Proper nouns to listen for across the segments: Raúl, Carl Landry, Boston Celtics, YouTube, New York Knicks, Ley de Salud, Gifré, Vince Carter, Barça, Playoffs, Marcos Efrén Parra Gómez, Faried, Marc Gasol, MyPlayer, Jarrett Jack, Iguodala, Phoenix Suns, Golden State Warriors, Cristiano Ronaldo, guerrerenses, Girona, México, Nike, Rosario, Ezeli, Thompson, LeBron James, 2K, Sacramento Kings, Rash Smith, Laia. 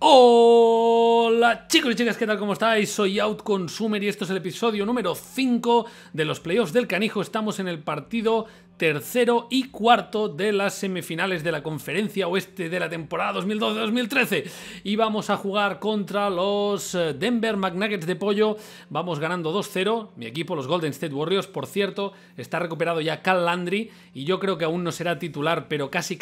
Hola chicos y chicas, ¿qué tal? ¿Cómo estáis? Soy OutConsumer y esto es el episodio número 5 de los playoffs del Canijo. Estamos en el partido tercero y cuarto de las semifinales de la Conferencia Oeste de la temporada 2012-2013 y vamos a jugar contra los Denver McNuggets de pollo. Vamos ganando 2-0, mi equipo, los Golden State Warriors. Por cierto, está recuperado ya Carl Landry y yo creo que aún no será titular, pero casi.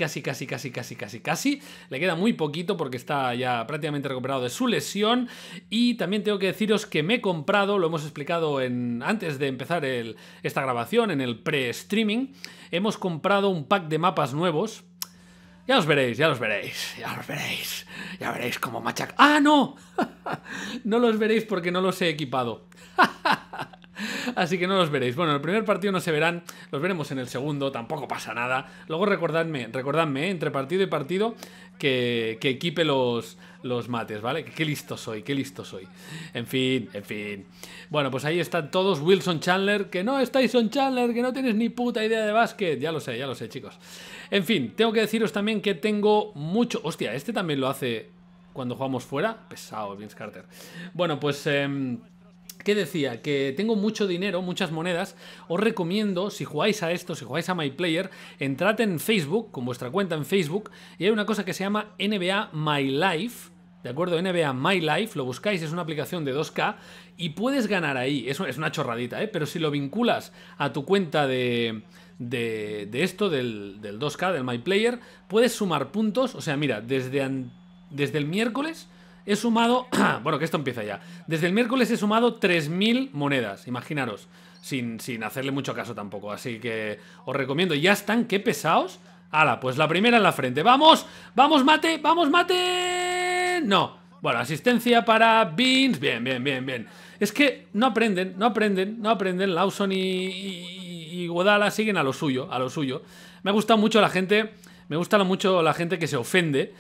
Le queda muy poquito porque está ya prácticamente recuperado de su lesión. Y también tengo que deciros que me he comprado, lo hemos explicado antes de empezar esta grabación, en el pre-streaming, hemos comprado un pack de mapas nuevos. Ya veréis cómo machaca. ¡Ah, no! No los veréis porque no los he equipado. Así que no los veréis. Bueno, en el primer partido no se verán, los veremos en el segundo, tampoco pasa nada. Luego recordadme, entre partido y partido, que equipe los mates, ¿vale? Qué listo soy. En fin. Bueno, pues ahí están todos. Wilson Chandler, que no es Tyson Chandler, que no tienes ni puta idea de básquet. Ya lo sé, chicos. En fin, tengo que deciros también que tengo mucho... Hostia, este también lo hace cuando jugamos fuera. Pesado, Vince Carter. Bueno, pues... ¿Qué decía? Que tengo mucho dinero, muchas monedas. Os recomiendo, si jugáis a esto, si jugáis a MyPlayer, entrad en Facebook, con vuestra cuenta en Facebook, y hay una cosa que se llama NBA MyLife, ¿de acuerdo? NBA MyLife, lo buscáis, es una aplicación de 2K, y puedes ganar ahí. Es una chorradita, ¿eh? Pero si lo vinculas a tu cuenta de esto, del 2K, del MyPlayer, puedes sumar puntos. O sea, mira, desde el miércoles... he sumado... bueno, que esto empieza ya. Desde el miércoles he sumado 3.000 monedas, imaginaros, sin hacerle mucho caso tampoco. Así que os recomiendo. Ya están, qué pesados. ¡Hala! Pues la primera en la frente. ¡Vamos! ¡Vamos, mate! ¡Vamos, mate! No. Bueno, asistencia para Vince. Bien. Es que no aprenden. Lawson y Iguodala siguen a lo suyo. Me ha gustado mucho la gente... Me gusta mucho la gente que se ofende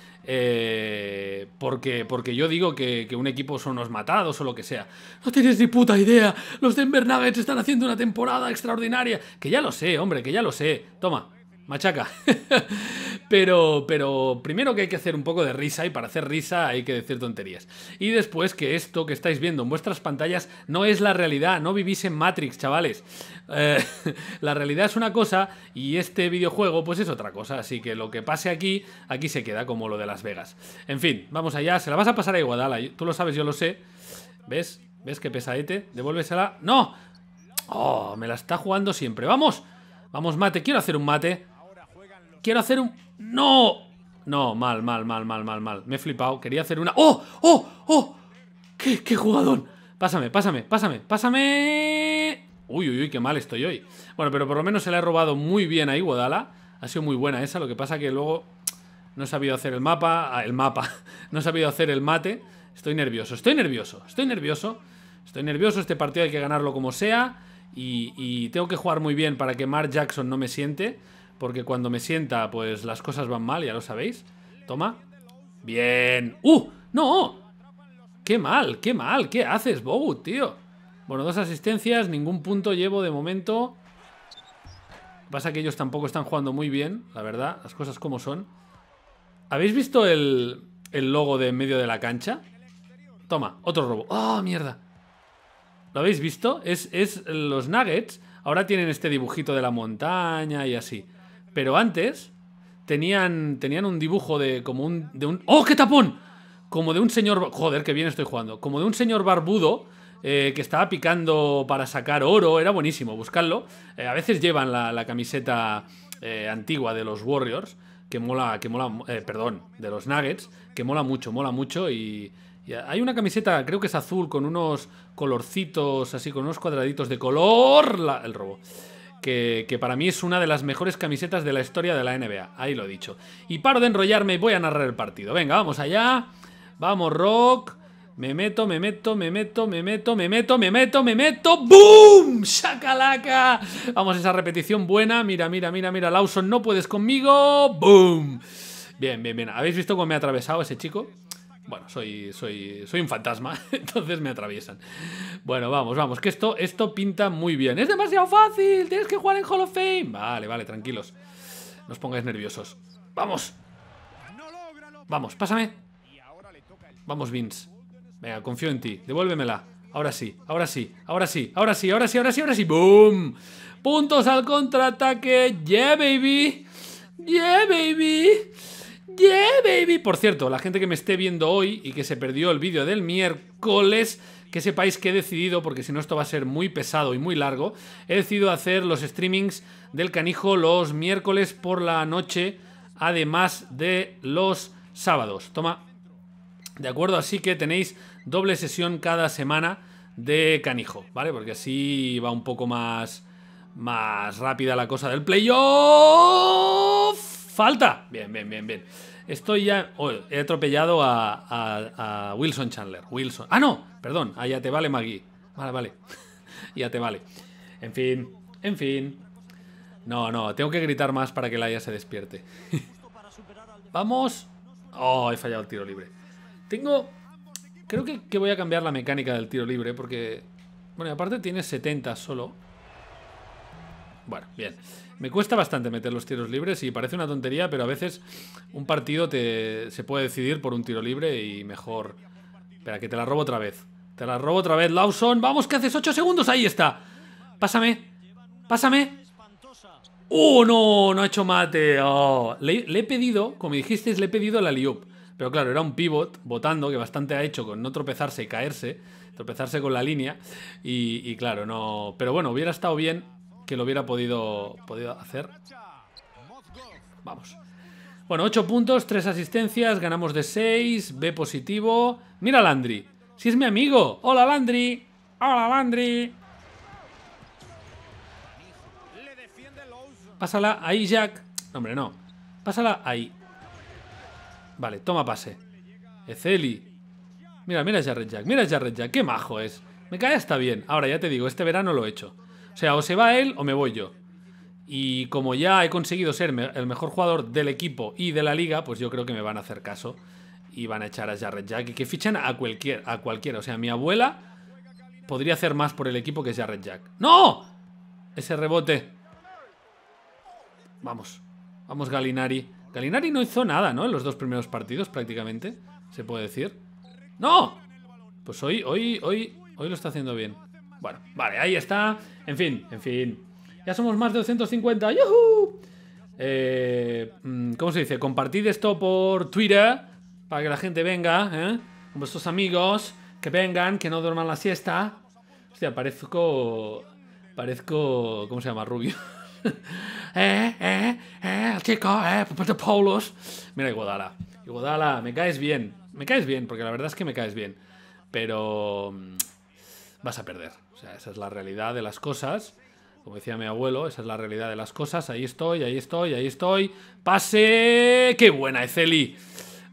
porque yo digo que un equipo son los matados o lo que sea. No tienes ni puta idea. Los Denver Nuggets están haciendo una temporada extraordinaria. Que ya lo sé, hombre, que ya lo sé. Toma, machaca. Pero primero que hay que hacer un poco de risa, y para hacer risa hay que decir tonterías. Y después que esto que estáis viendo en vuestras pantallas no es la realidad, no vivís en Matrix, chavales. La realidad es una cosa y este videojuego pues es otra cosa, así que lo que pase aquí se queda, como lo de Las Vegas. En fin, vamos allá, se la vas a pasar a Iguodala, tú lo sabes, yo lo sé. ¿Ves qué pesadete? Devuélvesela. ¡No! ¡Oh! Me la está jugando siempre. ¡Vamos! ¡Vamos, mate! Quiero hacer un mate. ¡No! No, mal. Me he flipado. Quería hacer una... ¡Oh! ¡Qué jugadón! Pásame. Uy, qué mal estoy hoy. Bueno, pero por lo menos se la he robado muy bien a Iguodala. Ha sido muy buena esa. Lo que pasa que luego no he sabido hacer el mapa... No he sabido hacer el mate. Estoy nervioso. Este partido hay que ganarlo como sea. Y tengo que jugar muy bien para que Mark Jackson no me siente. Porque cuando me sienta, pues las cosas van mal, ya lo sabéis. Toma. Bien. ¡No! ¡Qué mal! ¿Qué haces, Bogut, tío? Bueno, 2 asistencias, ningún punto llevo de momento. Lo que pasa es que ellos tampoco están jugando muy bien, la verdad, las cosas como son. ¿Habéis visto el logo de en medio de la cancha? Toma, otro robo. ¡Oh, mierda! ¿Lo habéis visto? Es los Nuggets. Ahora tienen este dibujito de la montaña y así. Pero antes tenían un dibujo de un... ¡Oh, qué tapón! Como de un señor... Joder, qué bien estoy jugando. Como de un señor barbudo que estaba picando para sacar oro. Era buenísimo, buscadlo. A veces llevan la camiseta antigua de los Warriors, de los Nuggets, que mola mucho y... Hay una camiseta, creo que es azul, con unos colorcitos así, con unos cuadraditos de color. El robo. Que para mí es una de las mejores camisetas de la historia de la NBA. Ahí lo he dicho. Y paro de enrollarme y voy a narrar el partido. Venga, vamos allá. Vamos, Rock. Me meto. ¡Boom! ¡Shacalaca! Vamos, esa repetición buena. Mira. Lawson, no puedes conmigo. ¡Boom! Bien. ¿Habéis visto cómo me ha atravesado ese chico? Bueno, soy un fantasma, entonces me atraviesan. Bueno, vamos, que esto pinta muy bien. ¡Es demasiado fácil! ¡Tienes que jugar en Hall of Fame! Vale, tranquilos. No os pongáis nerviosos. ¡Vamos! ¡Vamos, pásame! Vamos, Vince. Venga, confío en ti. Devuélvemela. Ahora sí, ahora sí, ahora sí, ahora sí, ahora sí, ahora sí, ahora sí. ¡Boom! Puntos al contraataque. ¡Yeah, baby! ¡Yeah, baby! ¡Yeah, baby! Por cierto, la gente que me esté viendo hoy y que se perdió el vídeo del miércoles, que sepáis que he decidido, porque si no esto va a ser muy pesado y muy largo, he decidido hacer los streamings del Canijo los miércoles por la noche, además de los sábados. Toma. ¿De acuerdo? Así que tenéis doble sesión cada semana de Canijo, ¿vale? Porque así va un poco más rápida la cosa del playoff. ¡Falta! Bien, bien, bien, bien. Estoy ya... Oh, he atropellado a Wilson Chandler. Wilson... ¡Ah, no! Perdón. Ah, ya te vale, Maggie. Vale, vale. Ya te vale. En fin. En fin. No, no. Tengo que gritar más para que Laia se despierte. Vamos. Oh, he fallado el tiro libre. Tengo... Creo que voy a cambiar la mecánica del tiro libre porque... Bueno, y aparte tiene 70 solo. Bueno, bien. Me cuesta bastante meter los tiros libres y parece una tontería, pero a veces un partido se puede decidir por un tiro libre y mejor... Espera, que te la robo otra vez. Te la robo otra vez, Lawson. ¡Vamos, que haces 8 segundos! ¡Ahí está! ¡Pásame! ¡Pásame! ¡Oh, no! No ha hecho mate. Oh. Le he pedido, como dijisteis, le he pedido la alley-oop. Pero claro, era un pivot botando, que bastante ha hecho con no tropezarse y caerse. Tropezarse con la línea. Y claro, no... Pero bueno, hubiera estado bien... que lo hubiera podido hacer. Vamos. Bueno, 8 puntos, 3 asistencias, ganamos de 6, B positivo. Mira Landry, si es mi amigo. Hola Landry, hola Landry. Pásala ahí, Jack. No, hombre, no. Pásala ahí. Vale, toma pase. Ezeli. Mira, mira Jarrett Jack, mira Jarrett Jack. Qué majo es. Me cae hasta bien. Ahora ya te digo, este verano lo he hecho. O sea, o se va él o me voy yo. Y como ya he conseguido ser el mejor jugador del equipo y de la liga, pues yo creo que me van a hacer caso y van a echar a Jarrett Jack. Y que fichan a cualquiera. O sea, mi abuela podría hacer más por el equipo que Jarrett Jack. ¡No! Ese rebote. Vamos. Vamos, Gallinari. Gallinari no hizo nada, ¿no? En los dos primeros partidos prácticamente, se puede decir. ¡No! Pues hoy lo está haciendo bien. Bueno, vale, ahí está. En fin, en fin. Ya somos más de 250. ¡Yuhu! ¿Cómo se dice? Compartid esto por Twitter para que la gente venga, ¿eh? Con vuestros amigos. Que vengan, que no duerman la siesta. Hostia, parezco... ¿Cómo se llama? Rubio. El chico, de polos. Mira, Iguodala. Iguodala, me caes bien. Me caes bien, porque la verdad es que me caes bien. Pero... vas a perder. O sea, esa es la realidad de las cosas. Como decía mi abuelo, esa es la realidad de las cosas. Ahí estoy, ahí estoy, ahí estoy. ¡Pase! ¡Qué buena, Ezeli!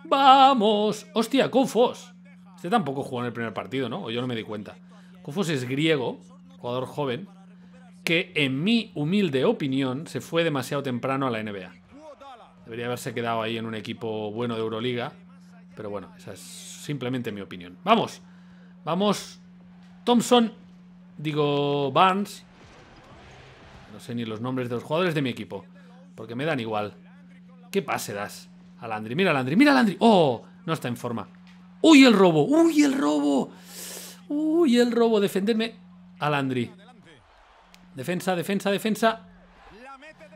¡Vamos! ¡Hostia, Koufos! Este tampoco jugó en el primer partido, ¿no? O yo no me di cuenta. Koufos es griego, jugador joven, que en mi humilde opinión se fue demasiado temprano a la NBA. Debería haberse quedado ahí en un equipo bueno de Euroliga. Pero bueno, esa es simplemente mi opinión. ¡Vamos! ¡Vamos! Thompson, digo Barnes. No sé ni los nombres de los jugadores de mi equipo, porque me dan igual. ¿Qué pase das a Landry? Mira Landry, mira Landry. ¡Oh! No está en forma. ¡Uy, el robo! ¡Uy, el robo! ¡Uy, el robo! Defenderme a Landry. Defensa, defensa, defensa.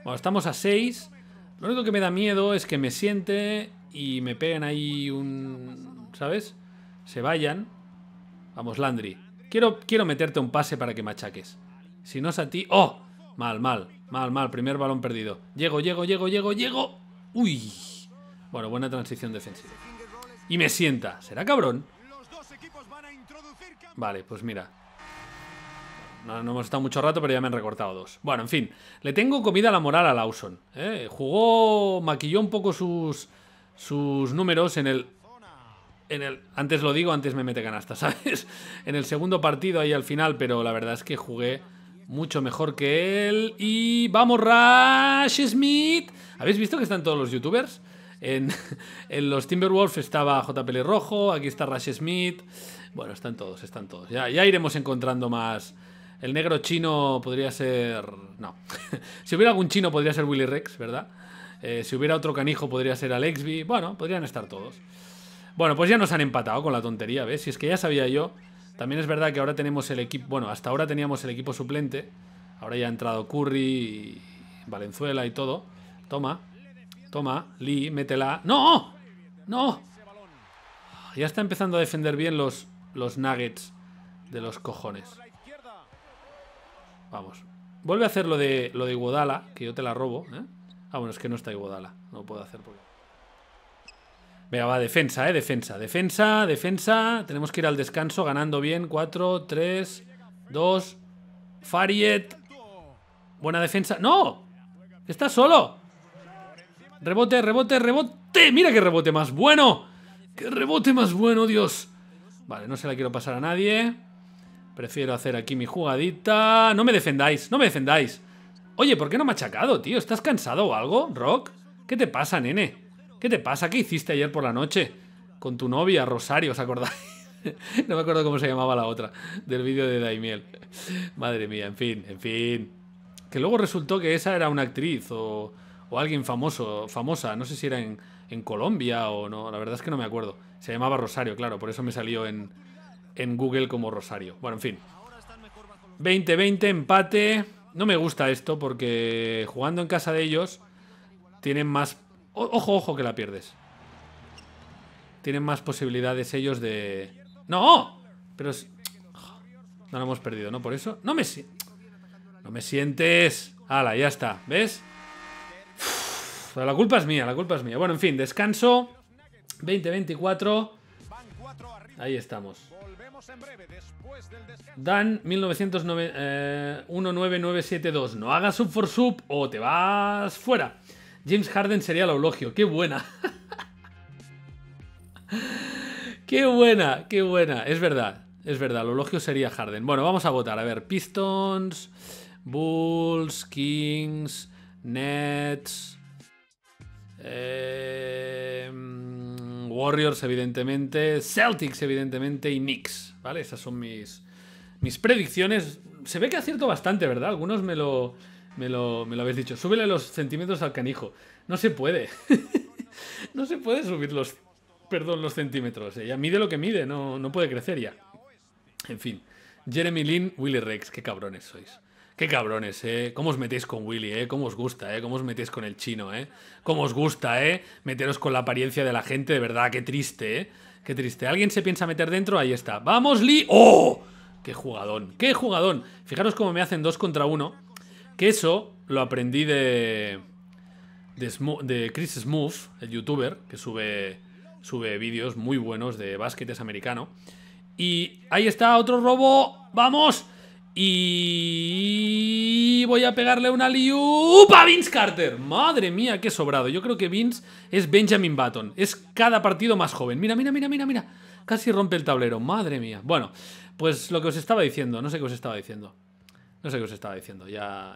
Bueno, estamos a 6. Lo único que me da miedo es que me siente y me peguen ahí un... ¿Sabes? Se vayan. Vamos, Landry. Quiero meterte un pase para que machaques. Si no es a ti... ¡Oh! Mal, mal, mal, mal. Primer balón perdido. Llego. ¡Uy! Bueno, buena transición defensiva. Y me sienta. ¿Será cabrón? Vale, pues mira. No hemos estado mucho rato, pero ya me han recortado dos. Bueno, en fin. Le tengo comida a la moral a Lawson, ¿eh? Jugó... Maquilló un poco sus números en el... antes lo digo, antes me mete canasta, ¿sabes? En el segundo partido ahí al final, pero la verdad es que jugué mucho mejor que él. Y vamos, Rash Smith. ¿Habéis visto que están todos los youtubers? En los Timberwolves estaba JP Rojo, aquí está Rash Smith. Bueno, están todos, están todos. Ya iremos encontrando más. El negro chino podría ser... No. Si hubiera algún chino podría ser Willy Rex, ¿verdad? Si hubiera otro canijo podría ser Alexby. Bueno, podrían estar todos. Bueno, pues ya nos han empatado con la tontería, ¿ves? Si es que ya sabía yo. También es verdad que ahora tenemos el equipo... Bueno, hasta ahora teníamos el equipo suplente. Ahora ya ha entrado Curry, Valenzuela y todo. Toma, toma, Lee, métela. ¡No! ¡No! Ya está empezando a defender bien los Nuggets de los cojones. Vamos. Vuelve a hacer lo de Iguodala, que yo te la robo, ¿eh? Ah, bueno, es que no está Iguodala. No lo puedo hacer porque... Venga, va, defensa, defensa, defensa, defensa. Tenemos que ir al descanso ganando bien. 4, 3, 2. Faried. Buena defensa. ¡No! ¡Está solo! Rebote, rebote, rebote. ¡Mira qué rebote más bueno! ¡Qué rebote más bueno, Dios! Vale, no se la quiero pasar a nadie. Prefiero hacer aquí mi jugadita. No me defendáis, no me defendáis. Oye, ¿por qué no machacado, tío? ¿Estás cansado o algo, Rock? ¿Qué te pasa, nene? ¿Qué te pasa? ¿Qué hiciste ayer por la noche? Con tu novia, Rosario, ¿os acordáis? No me acuerdo cómo se llamaba la otra del vídeo de Daimiel. Madre mía, en fin, en fin. Que luego resultó que esa era una actriz o alguien famosa. No sé si era en Colombia o no. La verdad es que no me acuerdo. Se llamaba Rosario, claro. Por eso me salió en Google como Rosario. Bueno, en fin. 20-20, empate. No me gusta esto porque jugando en casa de ellos tienen más... Ojo, ojo, que la pierdes. Tienen más posibilidades ellos de... ¡No! Pero... No la hemos perdido, ¿no? Por eso... ¡No me sientes! ¡Hala, ya está! ¿Ves? Uf, la culpa es mía, la culpa es mía. Bueno, en fin, descanso. 20-24. Ahí estamos. Dan 1997-2. No hagas sub for sub o te vas fuera. James Harden sería el eulogio. ¡Qué buena! ¡Qué buena! ¡Qué buena! Es verdad. Es verdad. El eulogio sería Harden. Bueno, vamos a votar. A ver. Pistons, Bulls, Kings, Nets, Warriors, evidentemente, Celtics, evidentemente, y Knicks. ¿Vale? Esas son mis predicciones. Se ve que acierto bastante, ¿verdad? Algunos me lo habéis dicho. Súbele los centímetros al canijo. No se puede. No se puede subir los centímetros. Ella mide lo que mide. No puede crecer ya. En fin. Jeremy Lin, Willy Rex. Qué cabrones sois. Qué cabrones, ¿eh? Cómo os metéis con Willy, ¿eh? Cómo os gusta, ¿eh? Cómo os metéis con el chino, ¿eh? Cómo os gusta, ¿eh? Meteros con la apariencia de la gente. De verdad, qué triste, ¿eh? Qué triste. ¿Alguien se piensa meter dentro? Ahí está. ¡Vamos, Lee! ¡Oh! ¡Qué jugadón! ¡Qué jugadón! Fijaros cómo me hacen 2 contra 1. Que eso lo aprendí de Chris Smoove, el youtuber, que sube vídeos muy buenos de básquetes americano. Y ahí está, otro robo. ¡Vamos! Y voy a pegarle una alley-oop a Vince Carter. Madre mía, qué sobrado. Yo creo que Vince es Benjamin Button. Es cada partido más joven. Mira, mira, mira, mira, mira. Casi rompe el tablero. Madre mía. Bueno, pues lo que os estaba diciendo. No sé qué os estaba diciendo. No sé qué os estaba diciendo, ya.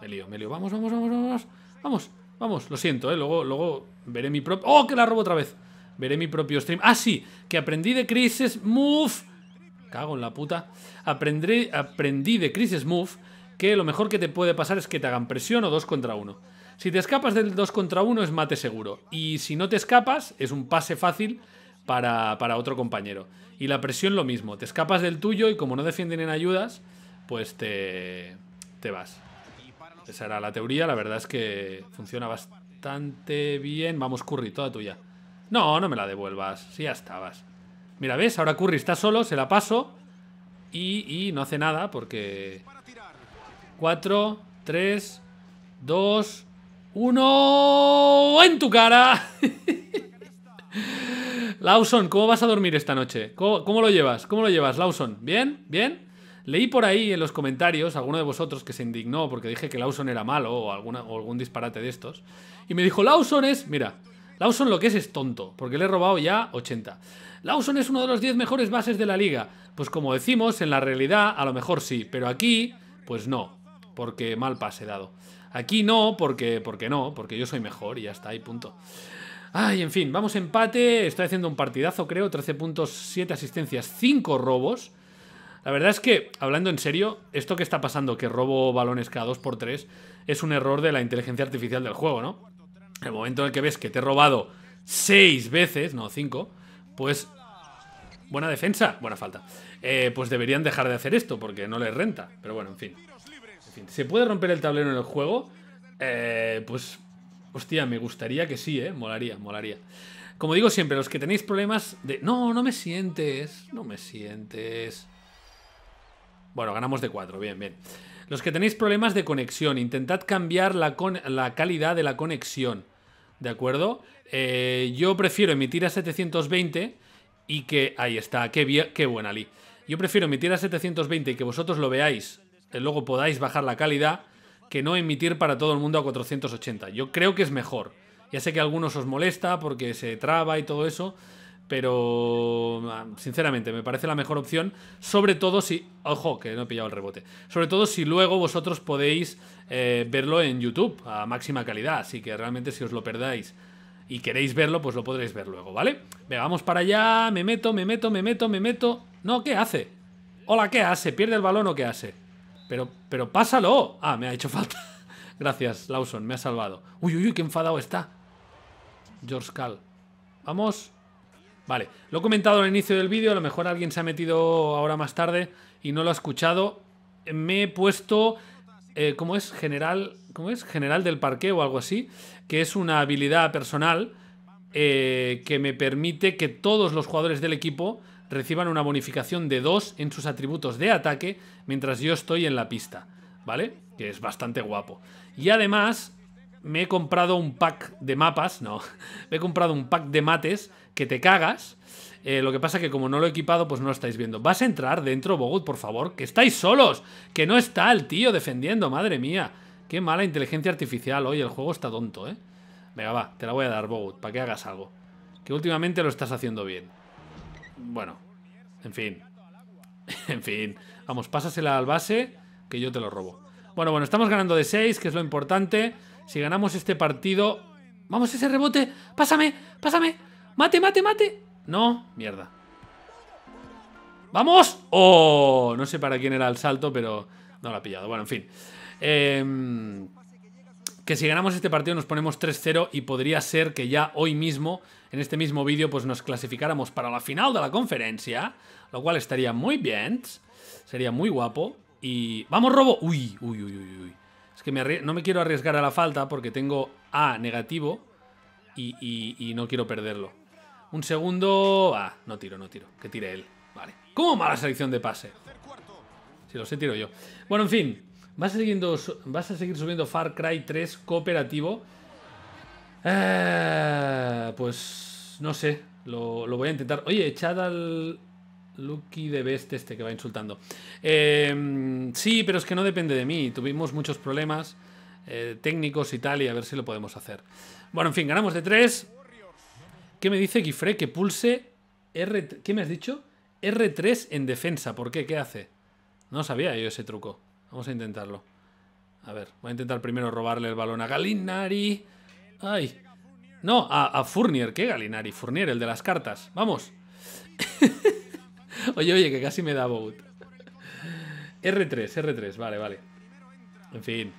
Me lío. Vamos, vamos, vamos, vamos. Vamos, vamos. Lo siento, ¿eh? Luego veré mi propio... ¡Oh, que la robo otra vez! Veré mi propio stream. ¡Ah, sí! Que aprendí de Chris Smoove. Cago en la puta. Aprendí de Chris Smoove que lo mejor que te puede pasar es que te hagan presión o 2 contra 1. Si te escapas del 2 contra 1 es mate seguro. Y si no te escapas es un pase fácil para otro compañero. Y la presión lo mismo, te escapas del tuyo y como no defienden en ayudas, pues te vas. Esa era la teoría, la verdad es que funciona bastante bien. Vamos, Curry, toda tuya. No, no me la devuelvas, si ya estabas. Mira, ¿ves? Ahora Curry está solo, se la paso y no hace nada porque... 4, 3, 2, 1... ¡En tu cara! Lawson, ¿cómo vas a dormir esta noche? ¿Cómo lo llevas? ¿Cómo lo llevas, Lawson? ¿Bien? ¿Bien? Leí por ahí en los comentarios alguno de vosotros que se indignó porque dije que Lawson era malo o algún disparate de estos. Y me dijo, Lawson es... Mira, Lawson lo que es tonto, porque le he robado ya 80. Lawson es uno de los 10 mejores bases de la liga. Pues como decimos, en la realidad a lo mejor sí, pero aquí, pues no, porque mal pase dado. Aquí no, porque no, porque yo soy mejor y ya está, y punto. Ay, en fin, vamos empate. Estoy haciendo un partidazo, creo. 13 puntos, 7 asistencias, 5 robos. La verdad es que, hablando en serio, esto que está pasando, que robo balones cada 2x3, es un error de la inteligencia artificial del juego, ¿no? El momento en el que ves que te he robado 6 veces, no 5, pues... Buena defensa, buena falta. Pues deberían dejar de hacer esto porque no les renta. Pero bueno, en fin. ¿Se puede romper el tablero en el juego? Pues... Hostia, me gustaría que sí, ¿eh? Molaría, molaría. Como digo siempre, los que tenéis problemas de... No, no me sientes, no me sientes... Bueno, ganamos de 4, bien, bien. Los que tenéis problemas de conexión, intentad cambiar la calidad de la conexión, ¿de acuerdo? Yo prefiero emitir a 720 y que... Ahí está, qué buena, Lee. Yo prefiero emitir a 720 y que vosotros lo veáis, luego podáis bajar la calidad, que no emitir para todo el mundo a 480. Yo creo que es mejor. Ya sé que a algunos os molesta porque se traba y todo eso, pero sinceramente me parece la mejor opción, sobre todo si... Ojo, que no he pillado el rebote. Sobre todo si luego vosotros podéis verlo en YouTube a máxima calidad, así que realmente si os lo perdáis y queréis verlo, pues lo podréis ver luego, ¿vale? Venga, vamos para allá, me meto. No, ¿qué hace? Hola, ¿qué hace? ¿Pierde el balón o qué hace? Pero pásalo. Ah, me ha hecho falta. Gracias, Lawson, me ha salvado. Uy, uy, uy, qué enfadado está George Karl. Vamos. Vale, lo he comentado al inicio del vídeo, a lo mejor alguien se ha metido ahora más tarde y no lo ha escuchado. Me he puesto, General del parqueo o algo así, que es una habilidad personal que me permite que todos los jugadores del equipo reciban una bonificación de 2 en sus atributos de ataque mientras yo estoy en la pista, ¿vale? Que es bastante guapo. Y además... Me he comprado un pack de mapas, no, me he comprado un pack de mates que te cagas. Lo que pasa que como no lo he equipado, pues no lo estáis viendo. ¿Vas a entrar dentro, Bogut, por favor? ¡Que estáis solos! ¡Que no está el tío defendiendo! ¡Madre mía! ¡Qué mala inteligencia artificial! Oye, el juego está tonto, ¿eh? Venga, va, te la voy a dar, Bogut, para que hagas algo. Que últimamente lo estás haciendo bien. Bueno, en fin. En fin. Vamos, pásasela al base, que yo te lo robo. Bueno, bueno, estamos ganando de 6, que es lo importante. Si ganamos este partido... ¡Vamos, ese rebote! ¡Pásame! ¡Pásame! ¡Mate, mate, mate! No, mierda. ¡Vamos! ¡Oh! No sé para quién era el salto, pero no lo ha pillado. Bueno, en fin. Que si ganamos este partido nos ponemos 3-0 y podría ser que ya hoy mismo, en este mismo vídeo, pues nos clasificáramos para la final de la conferencia, lo cual estaría muy bien. Sería muy guapo. Y... ¡Vamos, robo! ¡Uy, uy, uy, uy, uy! Es que no me quiero arriesgar a la falta porque tengo A negativo y no quiero perderlo. Un segundo... Ah, no tiro, no tiro. Que tire él. Vale. ¿Cómo mala selección de pase? Si lo sé, tiro yo. Bueno, en fin. ¿Vas a seguir subiendo Far Cry 3 cooperativo? Pues no sé. Lo voy a intentar. Oye, echad al... Lucky de Best este que va insultando. Sí, pero es que no depende de mí. Tuvimos muchos problemas técnicos y tal, y a ver si lo podemos hacer. Bueno, en fin, ganamos de 3. ¿Qué me dice Gifré? Que pulse R... ¿Qué me has dicho? R3 en defensa. ¿Por qué? ¿Qué hace? No sabía yo ese truco. Vamos a intentarlo. A ver, voy a intentar primero robarle el balón a Gallinari. Ay. No, a Fournier. ¿Qué Gallinari? Fournier, el de las cartas. Vamos. Oye, oye, que casi me da Bogut. R3, vale, vale. En fin.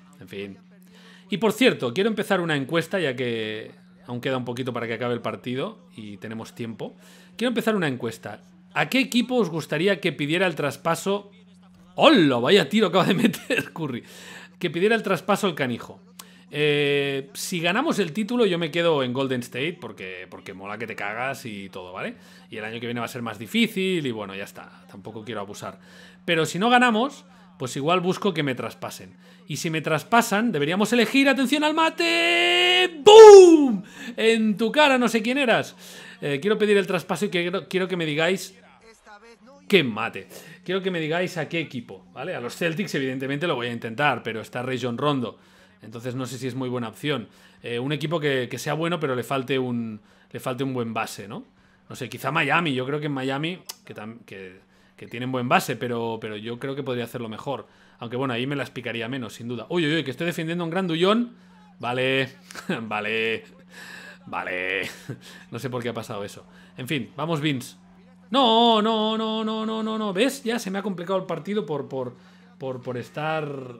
Y por cierto, quiero empezar una encuesta, ya que aún queda un poquito para que acabe el partido y tenemos tiempo. Quiero empezar una encuesta. ¿A qué equipo os gustaría que pidiera el traspaso? ¡Hola! Vaya tiro acaba de meter Curry. Que pidiera el traspaso el canijo. Si ganamos el título yo me quedo en Golden State porque mola que te cagas y todo, ¿vale? Y el año que viene va a ser más difícil y bueno, ya está, tampoco quiero abusar. Pero si no ganamos, pues igual busco que me traspasen. Y si me traspasan, deberíamos elegir, atención al mate, ¡boom! En tu cara, no sé quién eras. Quiero pedir el traspaso y quiero que me digáis qué mate. Quiero que me digáis a qué equipo, ¿vale? A los Celtics evidentemente lo voy a intentar, pero está Rajon Rondo. Entonces no sé si es muy buena opción. Un equipo que sea bueno, pero le falte un buen base, ¿no? No sé, quizá Miami. Yo creo que en Miami, que tienen buen base, pero yo creo que podría hacerlo mejor. Aunque bueno, ahí me las picaría menos, sin duda. Uy, uy, uy, que estoy defendiendo un grandullón. Vale, vale. No sé por qué ha pasado eso. En fin, vamos, Vince. No. ¿Ves? Ya se me ha complicado el partido por estar...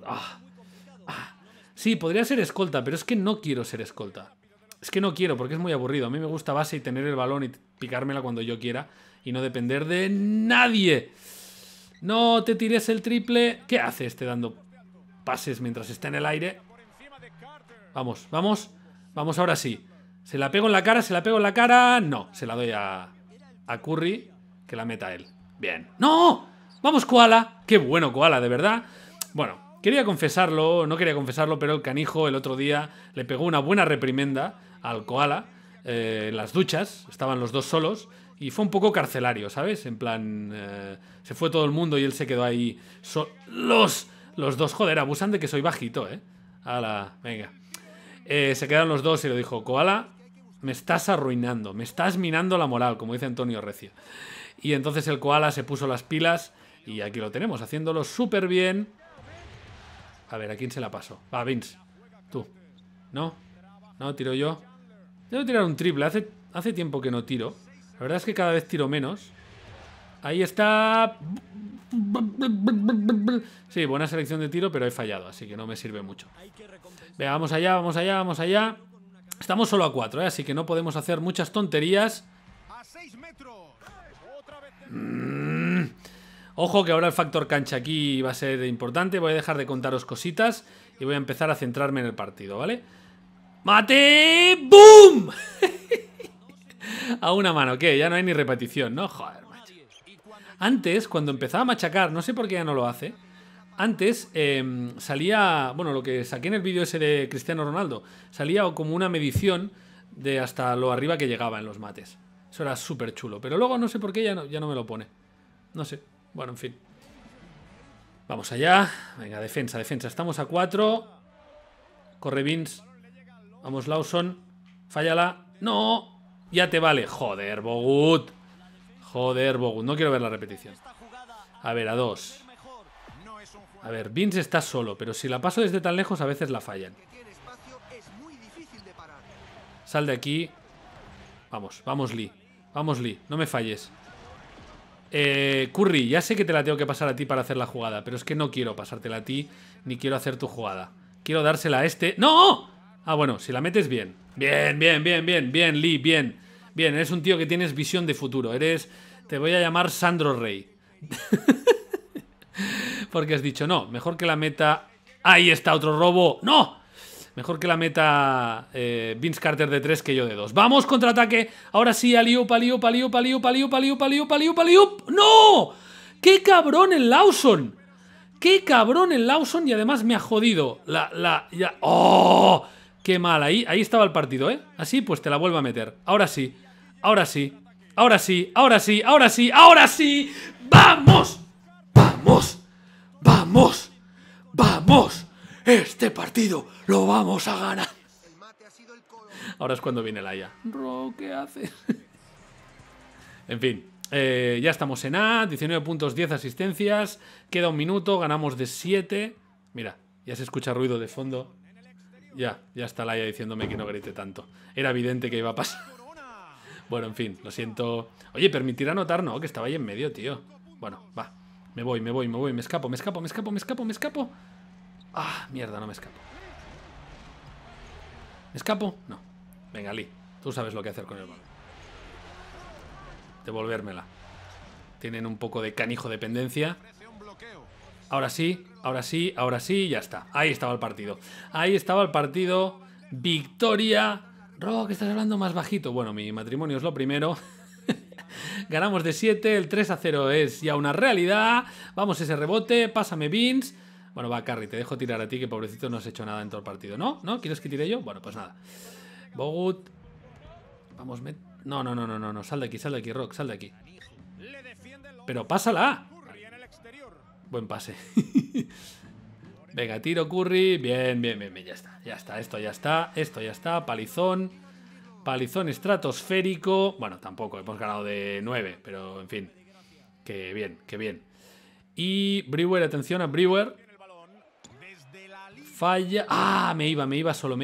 Sí, podría ser escolta, pero es que no quiero ser escolta. Es que no quiero, porque es muy aburrido. A mí me gusta base y tener el balón y picármela cuando yo quiera y no depender de nadie. No te tires el triple. ¿Qué hace este dando pases mientras está en el aire? Vamos, vamos. Vamos, ahora sí. Se la pego en la cara, se la pego en la cara. No, se la doy a Curry, que la meta él. Bien. ¡No! ¡Vamos, Koala! ¡Qué bueno, Koala, de verdad! Bueno, quería confesarlo, no quería confesarlo, pero el canijo el otro día le pegó una buena reprimenda al Koala en las duchas. Estaban los dos solos y fue un poco carcelario, ¿sabes? En plan, se fue todo el mundo y él se quedó ahí los dos, joder, abusan de que soy bajito, ¿eh? Ala, venga. Se quedaron los dos y le dijo: Koala, me estás arruinando, me estás minando la moral, como dice Antonio Recio. Y entonces el Koala se puso las pilas y aquí lo tenemos, haciéndolo súper bien. A ver, ¿a quién se la paso? Va, Vince, tú. No, no, tiro yo. Debo tirar un triple, hace tiempo que no tiro. La verdad es que cada vez tiro menos. Ahí está. Sí, buena selección de tiro, pero he fallado, así que no me sirve mucho. Venga, vamos allá, vamos allá, vamos allá. Estamos solo a 4, ¿eh? Así que no podemos hacer muchas tonterías. Ojo que ahora el factor cancha aquí va a ser importante. Voy a dejar de contaros cositas y voy a empezar a centrarme en el partido, ¿vale? ¡Mate! ¡Boom! A una mano, ¿qué? Ya no hay ni repetición, ¿no? Joder, macho. Antes, cuando empezaba a machacar, no sé por qué ya no lo hace. Antes salía, bueno, lo que saqué en el vídeo ese de Cristiano Ronaldo, salía como una medición de hasta lo arriba que llegaba en los mates. Eso era súper chulo, pero luego no sé por qué ya no me lo pone. No sé, bueno, en fin. Vamos allá. Venga, defensa, defensa, estamos a 4. Corre Vince. Vamos, Lawson. Fállala. ¡No! Ya te vale. Joder, Bogut. Joder, Bogut. No quiero ver la repetición. A ver, a 2. A ver, Vince está solo, pero si la paso desde tan lejos a veces la fallan. Sal de aquí. Vamos, vamos, Lee. Vamos, Lee. No me falles. Curry, ya sé que te la tengo que pasar a ti para hacer la jugada, pero es que no quiero pasártela a ti ni quiero hacer tu jugada. Quiero dársela a este. ¡No! Ah, bueno, si la metes bien. Bien, bien, bien, bien, bien, Lee, bien. Bien, eres un tío que tienes visión de futuro. Eres, te voy a llamar Sandro Rey. Porque has dicho, no, mejor que la meta... ¡Ahí está otro robo! ¡No! Mejor que la meta Vince Carter de 3 que yo de 2. ¡Vamos, contraataque! Ahora sí, aliup, aliup, aliup, aliup, aliup, aliup, aliup, aliup, aliup. ¡No! ¡Qué cabrón el Lawson! ¡Qué cabrón el Lawson! Y además me ha jodido la... ¡Oh! Qué mal, ahí estaba el partido, ¿eh? Así, pues te la vuelvo a meter. Ahora sí, ahora sí, ahora sí, ahora sí, ahora sí, ahora sí. ¡Vamos! ¡Vamos! ¡Vamos! ¡Vamos! ¡Este partido lo vamos a ganar! Ahora es cuando viene Laia. Ro, ¿qué hace? En fin, ya estamos en A. 19 puntos, 10 asistencias. Queda un minuto, ganamos de 7. Mira, ya se escucha ruido de fondo. Ya está Laia diciéndome que no grite tanto. Era evidente que iba a pasar. Bueno, en fin, lo siento. Oye, permitirá anotar, ¿no? Que estaba ahí en medio, tío. Bueno, va. Me voy, me voy, me voy. Me escapo, me escapo, me escapo, me escapo, me escapo. Ah, mierda, no me escapo. ¿Me escapo? No. Venga, Lee. Tú sabes lo que hacer con el balón. Devolvérmela. Tienen un poco de canijo dependencia. Ahora sí, ahora sí, ahora sí, ya está. Ahí estaba el partido. Ahí estaba el partido. Victoria. Ro, que estás hablando más bajito. Bueno, mi matrimonio es lo primero. Ganamos de 7. El 3-0 es ya una realidad. Vamos, ese rebote. Pásame, Vince. Bueno, va, Curry, te dejo tirar a ti, que pobrecito no has hecho nada en todo el partido. ¿No? ¿No? ¿Quieres que tire yo? Bueno, pues nada. Bogut. Vamos, no, no, no, no, no, no. Sal de aquí, Rock, sal de aquí. Pero pásala. Buen pase. Venga, tiro Curry. Bien, bien, bien, bien, ya está. Ya está, esto ya está, esto ya está. Palizón. Palizón estratosférico. Bueno, tampoco, hemos ganado de 9. Pero, en fin. Que bien, que bien. Y Brewer, atención a Brewer. Falla. Ah, me iba solo.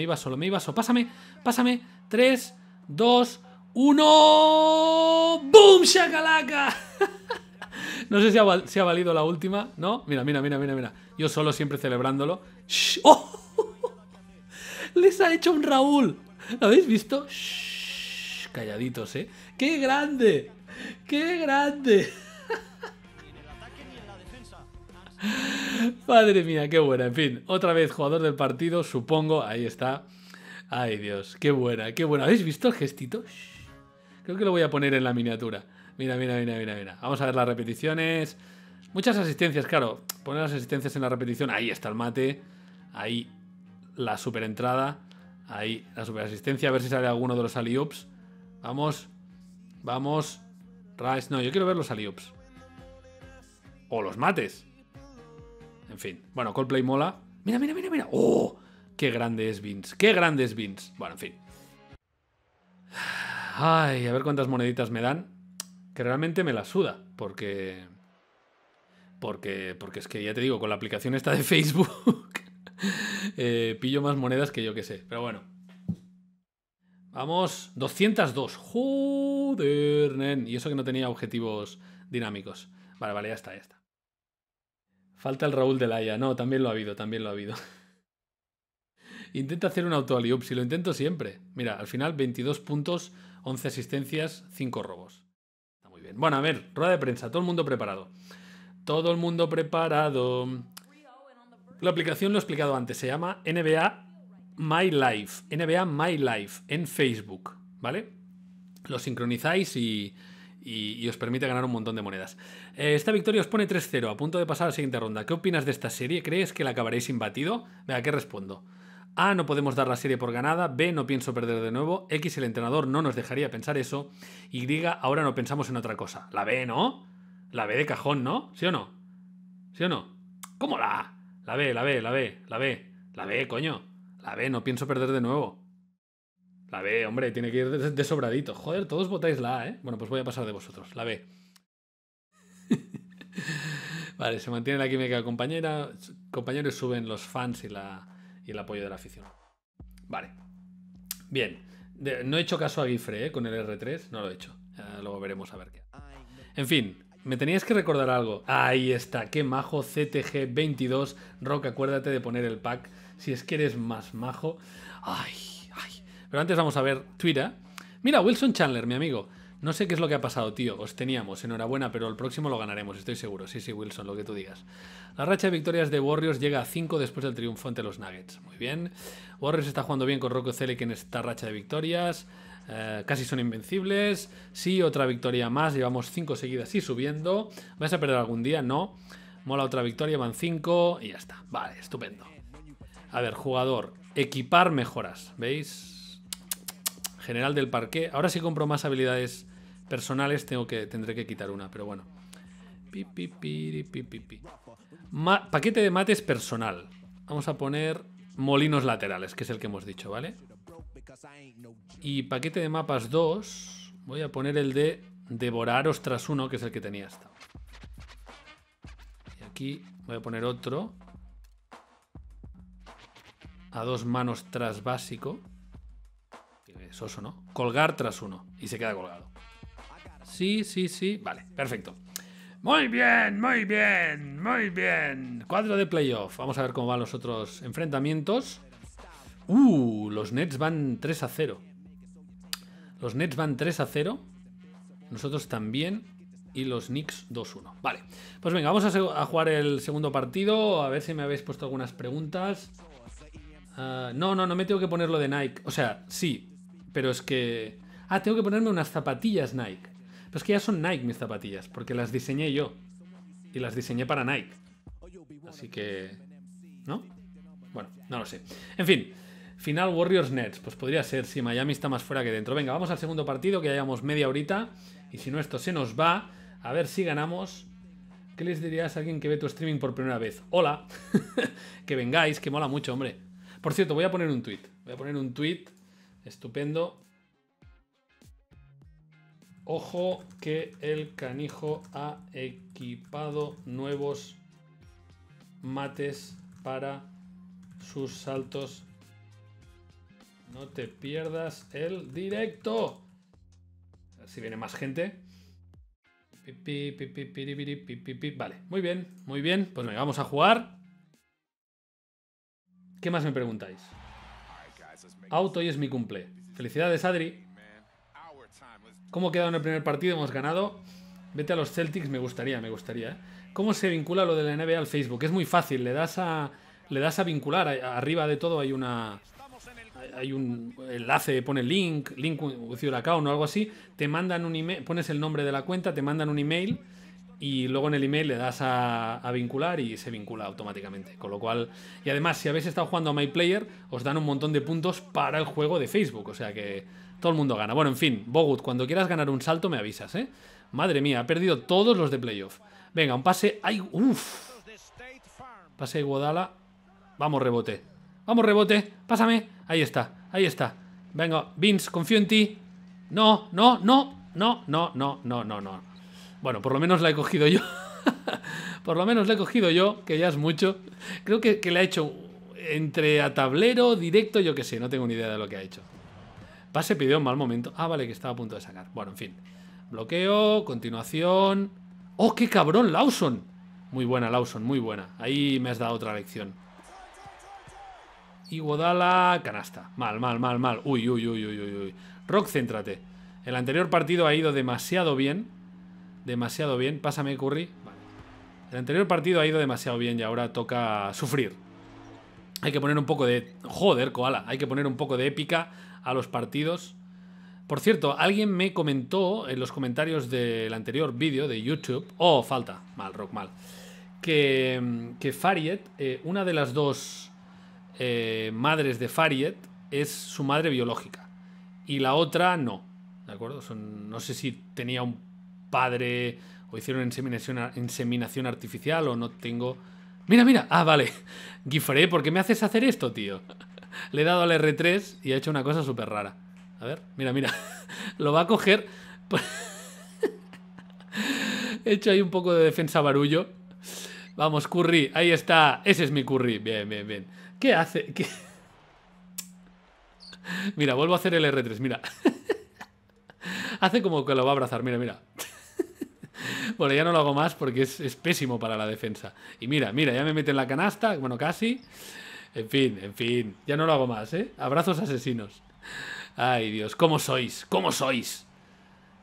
Pásame, pásame. 3, 2, 1. ¡Boom, shakalaka! No sé si ha valido la última, ¿no? Mira, mira, mira, mira, mira. Yo solo siempre celebrándolo. ¡Oh! ¡Les ha hecho un Raúl! ¿Lo habéis visto? Shh, calladitos, ¿eh? ¡Qué grande! ¡Qué grande! Madre mía, qué buena. En fin, otra vez jugador del partido, supongo. Ahí está. Ay, Dios, qué buena, qué buena. ¿Habéis visto el gestito? Shh. Creo que lo voy a poner en la miniatura. Mira, mira, mira, mira, mira. Vamos a ver las repeticiones. Muchas asistencias, claro. Poner las asistencias en la repetición. Ahí está el mate. Ahí la super entrada. Ahí la super asistencia. A ver si sale alguno de los alley-oops. Vamos. Vamos. Rice. No, yo quiero ver los alley-oops. O los mates. En fin. Bueno, Coldplay mola. Mira, mira, mira, mira. ¡Oh! ¡Qué grande es Vince! ¡Qué grande es Vince! Bueno, en fin. Ay, a ver cuántas moneditas me dan. Que realmente me la suda. Porque es que ya te digo, con la aplicación esta de Facebook pillo más monedas que yo que sé. Pero bueno. Vamos. 202. Joder, nen. Y eso que no tenía objetivos dinámicos. Vale, vale, ya está, ya está. Falta el Raúl de Laia. No, también lo ha habido, también lo ha habido. Intenta hacer un auto alley-oop. Si lo intento siempre. Mira, al final 22 puntos, 11 asistencias, 5 robos. Bien. Bueno, a ver, rueda de prensa, todo el mundo preparado. Todo el mundo preparado. La aplicación, lo he explicado antes, se llama NBA MyLife. NBA MyLife en Facebook, ¿vale? Lo sincronizáis y os permite ganar un montón de monedas. Esta victoria os pone 3-0, a punto de pasar a la siguiente ronda. ¿Qué opinas de esta serie? ¿Crees que la acabaréis imbatido? Venga, ¿qué respondo? A, no podemos dar la serie por ganada. B, no pienso perder de nuevo. X, el entrenador no nos dejaría pensar eso. Y, ahora no pensamos en otra cosa. La B, ¿no? La B de cajón, ¿no? ¿Sí o no? ¿Sí o no? ¿Cómo la A? La B, la B, la B, la B. La B, coño. La B, no pienso perder de nuevo. La B, hombre, tiene que ir de sobradito. Joder, todos votáis la A, ¿eh? Bueno, pues voy a pasar de vosotros. La B. Vale, se mantiene la química compañera. Compañeros, suben los fans y el apoyo de la afición. Vale. Bien. No he hecho caso a Gifré, ¿eh? Con el R3. No lo he hecho. Luego veremos a ver qué. En fin. Me teníais que recordar algo. Ahí está. Qué majo. CTG22. Rock, acuérdate de poner el pack. Si es que eres más majo. Ay, ay. Pero antes vamos a ver Twitter. Mira, Wilson Chandler, mi amigo. No sé qué es lo que ha pasado, tío. Os teníamos. Enhorabuena, pero el próximo lo ganaremos, estoy seguro. Sí, sí, Wilson, lo que tú digas. La racha de victorias de Warriors llega a 5 después del triunfo ante los Nuggets. Muy bien. Warriors está jugando bien con Rocco Celic en esta racha de victorias. Casi son invencibles. Sí, otra victoria más. Llevamos 5 seguidas y subiendo. ¿Vais a perder algún día? No. Mola otra victoria. Van 5 y ya está. Vale, estupendo. A ver, jugador. Equipar mejoras. ¿Veis? General del parqué. Ahora sí compro más habilidades personales, tendré que quitar una, pero bueno. Paquete de mates personal. Vamos a poner molinos laterales, que es el que hemos dicho, ¿vale? Y paquete de mapas 2. Voy a poner el de devorar ostras 1, que es el que tenía hasta. Y aquí voy a poner otro. A 2 manos tras básico. Es oso, ¿no? Colgar tras 1. Y se queda colgado. Sí, sí, sí. Vale, perfecto. Muy bien, muy bien, muy bien. Cuadro de playoff. Vamos a ver cómo van los otros enfrentamientos. Los Nets van 3-0. Los Nets van 3-0. Nosotros también. Y los Knicks 2-1. Vale, pues venga, vamos a jugar el segundo partido. A ver si me habéis puesto algunas preguntas. No me tengo que poner lo de Nike. O sea, sí, pero es que... Ah, tengo que ponerme unas zapatillas Nike. Pero es que ya son Nike mis zapatillas, porque las diseñé yo. Y las diseñé para Nike. Así que... ¿no? Bueno, no lo sé. En fin, final Warriors Nets. Pues podría ser, si Miami está más fuera que dentro. Venga, vamos al segundo partido, que ya llevamos media horita. Y si no, esto se nos va. A ver si ganamos. ¿Qué les dirías a alguien que ve tu streaming por primera vez? ¡Hola! Que vengáis, que mola mucho, hombre. Por cierto, voy a poner un tweet. Voy a poner un tweet estupendo. Ojo que el canijo ha equipado nuevos mates para sus saltos. No te pierdas el directo. A ver si viene más gente. Vale, muy bien, muy bien. Pues venga, vamos a jugar. ¿Qué más me preguntáis? Out, hoy es mi cumple. Felicidades, Adri. ¿Cómo quedó en el primer partido? Hemos ganado. Vete a los Celtics, me gustaría. ¿Eh? ¿Cómo se vincula lo de la NBA al Facebook? Es muy fácil, le das a vincular. Arriba de todo hay una... hay un enlace, pone link with your account o algo así, te mandan un email, pones el nombre de la cuenta, te mandan un email y luego en el email le das a vincular y se vincula automáticamente, con lo cual, y además si habéis estado jugando a My Player, os dan un montón de puntos para el juego de Facebook, o sea que todo el mundo gana. Bueno, en fin, Bogut, cuando quieras ganar un salto me avisas, ¿eh? Madre mía, ha perdido todos los de playoff. Venga, un pase, pase a Iguodala, vamos rebote. Vamos, rebote, pásame. Ahí está, ahí está. Venga, Vince, confío en ti. No, no, no, no, no, no, no, no, no. Bueno, por lo menos la he cogido yo. Por lo menos la he cogido yo, que ya es mucho. Creo que la he hecho entre a tablero, directo, yo qué sé, no tengo ni idea de lo que ha hecho. Pase pidió en mal momento. Ah, vale, que estaba a punto de sacar. Bueno, en fin. Bloqueo, continuación. ¡Oh, qué cabrón, Lawson! Muy buena, Lawson, muy buena. Ahí me has dado otra lección. Iguodala, canasta. Mal, mal, mal, mal. Uy, uy, uy, uy, uy. Rock, céntrate. El anterior partido ha ido demasiado bien. Demasiado bien. Pásame, Curry. Vale. El anterior partido ha ido demasiado bien y ahora toca sufrir. Hay que poner un poco de... Joder, Koala. Hay que poner un poco de épica a los partidos. Por cierto, alguien me comentó en los comentarios del anterior vídeo de YouTube... Oh, falta. Mal, Rock, mal. Que Faried, una de las dos... madres de Faried es su madre biológica y la otra no, ¿de acuerdo? Son, no sé si tenía un padre o hicieron inseminación artificial o no tengo... Mira, mira, ah, vale, Gifré, ¿por qué me haces hacer esto, tío? Le he dado al R3 y ha hecho una cosa súper rara. A ver, mira, mira, lo va a coger. He hecho ahí un poco de defensa barullo. Vamos, Curry, ahí está, ese es mi Curry, bien, bien, bien. ¿Qué hace? ¿Qué? Mira, vuelvo a hacer el R3, mira. Hace como que lo va a abrazar, mira, mira. Bueno, ya no lo hago más porque es pésimo para la defensa. Y mira, mira, ya me mete en la canasta, bueno, casi. En fin, ya no lo hago más, ¿eh? Abrazos asesinos. Ay, Dios, ¿cómo sois? ¿Cómo sois?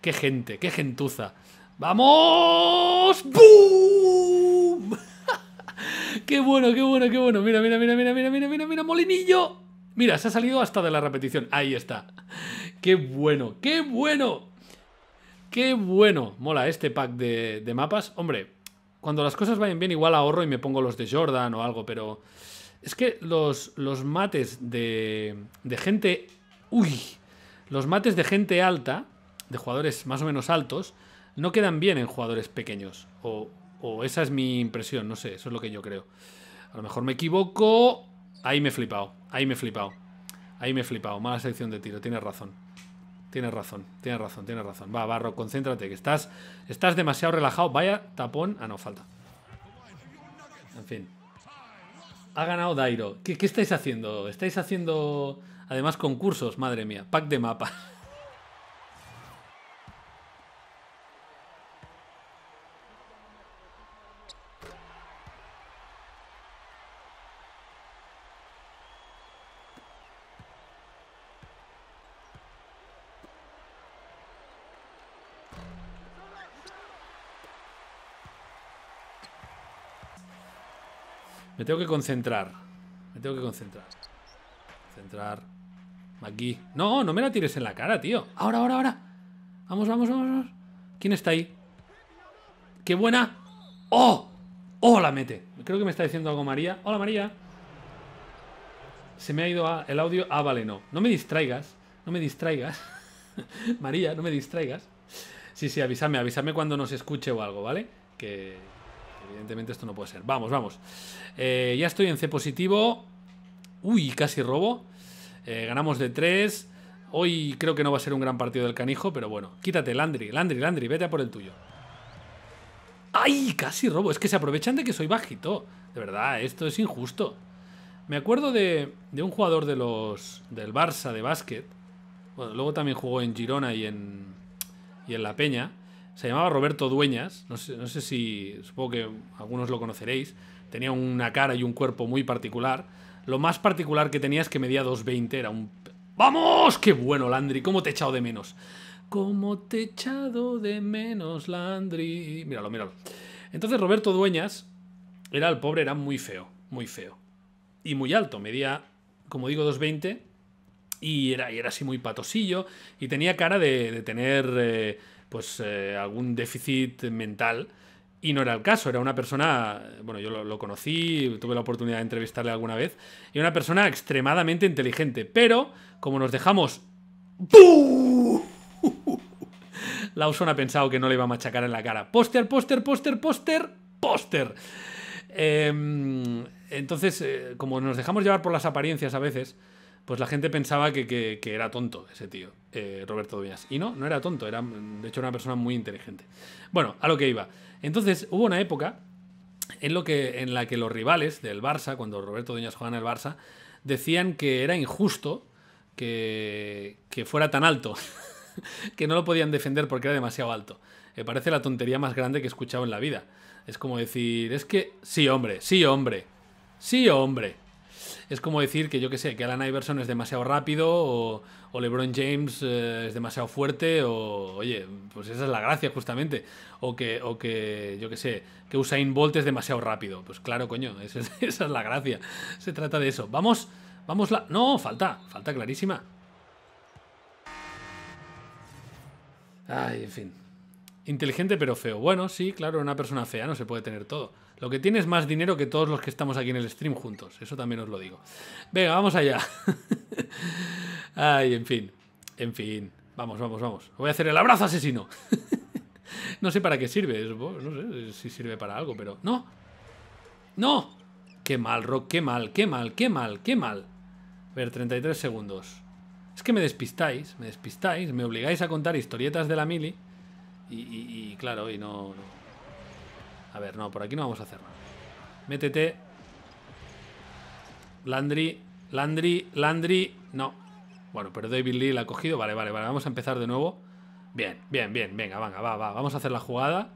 ¡Qué gente, qué gentuza! ¡Vamos! ¡Boom! ¡Qué bueno, qué bueno, qué bueno! Mira, mira, mira, mira, mira, mira, mira, mira, Molinillo. Mira, se ha salido hasta de la repetición. Ahí está. ¡Qué bueno, qué bueno! ¡Qué bueno! Mola este pack de mapas. Hombre, cuando las cosas vayan bien igual ahorro y me pongo los de Jordan o algo, pero... Es que los mates de gente... ¡Uy! Los mates de gente alta, de jugadores más o menos altos, no quedan bien en jugadores pequeños o esa es mi impresión, no sé, eso es lo que yo creo. A lo mejor me equivoco. Ahí me he flipado, ahí me he flipado. Ahí me he flipado, mala selección de tiro, tienes razón. Tienes razón, tienes razón, tienes razón. Va, Barro, concéntrate, que estás demasiado relajado. Vaya, tapón, ah no, falta. En fin. Ha ganado Dairo. ¿Qué estáis haciendo? Estáis haciendo además concursos, madre mía. Pack de mapas. Me tengo que concentrar. Me tengo que concentrar. Concentrar. Aquí. No, no me la tires en la cara, tío. Ahora, ahora, ahora. Vamos, vamos, vamos, vamos. ¿Quién está ahí? ¡Qué buena! ¡Oh! ¡Oh, la mete! Creo que me está diciendo algo María. ¡Hola, María! Se me ha ido el audio. Ah, vale, no. No me distraigas. No me distraigas. María, no me distraigas. Sí, sí, avísame. Avísame cuando nos escuche o algo, ¿vale? Que... Evidentemente esto no puede ser. Vamos, vamos. Ya estoy en C positivo. Uy, casi robo. Ganamos de 3. Hoy creo que no va a ser un gran partido del canijo, pero bueno. Quítate, Landry, Landry, Landry. Vete a por el tuyo. ¡Ay, casi robo! Es que se aprovechan de que soy bajito. De verdad, esto es injusto. Me acuerdo de un jugador del Barça de básquet. Bueno, luego también jugó en Girona y en La Peña. Se llamaba Roberto Dueñas, no sé si, supongo que algunos lo conoceréis. Tenía una cara y un cuerpo muy particular. Lo más particular que tenía es que medía 2'20". Era un ¡Vamos! ¡Qué bueno, Landry! ¿Cómo te he echado de menos? ¿Cómo te he echado de menos, Landry? Míralo, míralo. Entonces Roberto Dueñas era el pobre, era muy feo, muy feo. Y muy alto, medía, como digo, 2,20. Y era así muy patosillo. Y tenía cara de tener algún déficit mental. Y no era el caso, era una persona... Bueno, yo lo conocí, tuve la oportunidad de entrevistarle alguna vez. Y una persona extremadamente inteligente. Pero, como nos dejamos... ¡Bum! Lawson ha pensado que no le iba a machacar en la cara. ¡Póster, póster, póster, póster, póster! Entonces, como nos dejamos llevar por las apariencias a veces... Pues la gente pensaba que era tonto ese tío, Roberto Dueñas. Y no, no era tonto, era, de hecho, era una persona muy inteligente. Bueno, a lo que iba. Entonces, hubo una época en la que los rivales del Barça, cuando Roberto Dueñas jugaba en el Barça, decían que era injusto que fuera tan alto, que no lo podían defender porque era demasiado alto. Me parece la tontería más grande que he escuchado en la vida. Es como decir, es que sí, hombre, sí, hombre, sí, hombre. Es como decir que, yo qué sé, que Allen Iverson es demasiado rápido o LeBron James es demasiado fuerte o... Oye, pues esa es la gracia, justamente. O que yo qué sé, que Usain Bolt es demasiado rápido. Pues claro, coño, esa es la gracia. Se trata de eso. Vamos, vamos... No, falta clarísima. Ay, en fin. Inteligente pero feo. Bueno, sí, claro, una persona fea no se puede tener todo. Lo que tiene es más dinero que todos los que estamos aquí en el stream juntos. Eso también os lo digo. Venga, vamos allá. Ay, en fin. En fin. Vamos, vamos, vamos. Voy a hacer el abrazo asesino. No sé para qué sirve. No sé si sirve para algo, pero... ¡No! ¡No! ¡Qué mal, Rock! ¡Qué mal, qué mal, qué mal, qué mal! A ver, 33 segundos. Es que me despistáis. Me despistáis. Me obligáis a contar historietas de la mili. Y claro, y no... A ver, no, por aquí no vamos a hacer nada. Métete. Landry, Landry, Landry. No. Bueno, pero David Lee la ha cogido. Vale, vale, vale. Vamos a empezar de nuevo. Bien, bien, bien. Venga, venga, va, va. Vamos a hacer la jugada.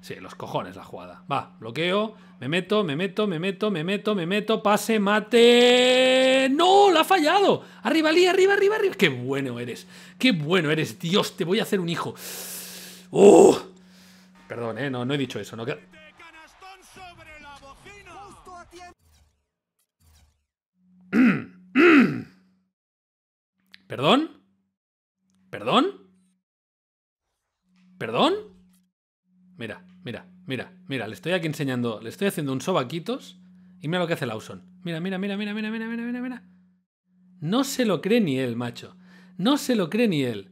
Sí, los cojones la jugada. Va, bloqueo. Me meto, me meto, me meto, me meto, me meto. Pase, mate. ¡No! ¡La ha fallado! ¡Arriba, Lee! ¡Arriba, arriba, arriba! ¡Qué bueno eres! ¡Qué bueno eres! ¡Dios, te voy a hacer un hijo! ¡Oh! Perdón, no he dicho eso. No, ¿Perdón? ¿Perdón? ¿Perdón? Mira, mira, mira, mira. Le estoy aquí enseñando, le estoy haciendo un sobaquitos y mira lo que hace Lawson. Mira, mira, mira, mira, mira, mira, mira, mira. No se lo cree ni él, macho. No se lo cree ni él.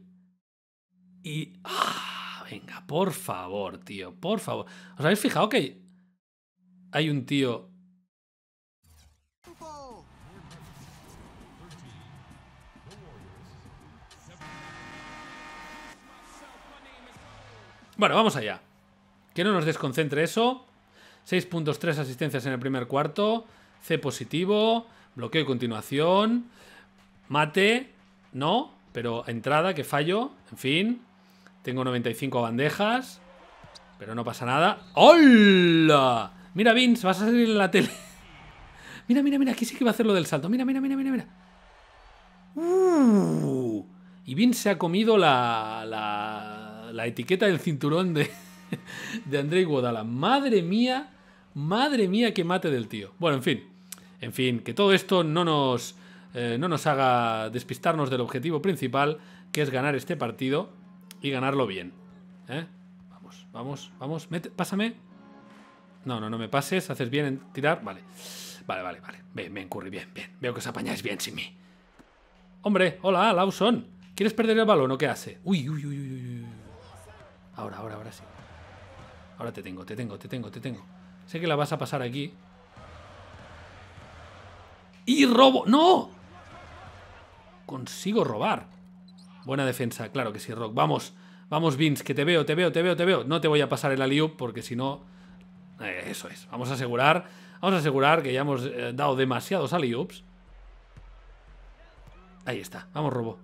Y... ¡Ah! Venga, por favor, tío, por favor. ¿Os habéis fijado que hay un tío? Bueno, vamos allá. Que no nos desconcentre eso. 6 puntos, 3 asistencias en el primer cuarto. C positivo. Bloqueo y continuación. Mate. No, pero entrada, que fallo. En fin. Tengo 95 bandejas, pero no pasa nada. ¡Hola! Mira, Vince, vas a salir en la tele. Mira, mira, mira, aquí sí que va a hacer lo del salto. Mira, mira, mira, mira, mira. Y Vince se ha comido la etiqueta del cinturón de André Iguodala. Madre mía, que mate del tío. Bueno, en fin, que todo esto no nos haga despistarnos del objetivo principal, que es ganar este partido. Y ganarlo bien, ¿eh? Vamos, vamos, vamos. Pásame. No, no, no me pases. Haces bien en tirar. Vale. Vale, vale, vale. Ven, ven, Curry, bien, bien. Veo que os apañáis bien sin mí. Hombre, hola, Lawson. ¿Quieres perder el balón o qué hace? Uy, uy, uy, uy. Ahora, ahora, ahora sí. Ahora te tengo, te tengo, te tengo, te tengo. Sé que la vas a pasar aquí. ¡Y robo! ¡No! Consigo robar. Buena defensa, claro que sí, Rock. Vamos, vamos, Vince, que te veo, te veo, te veo, te veo. No te voy a pasar el alley-oop porque si no... eso es. Vamos a asegurar que ya hemos dado demasiados alley-oops. Ahí está. Vamos, robo.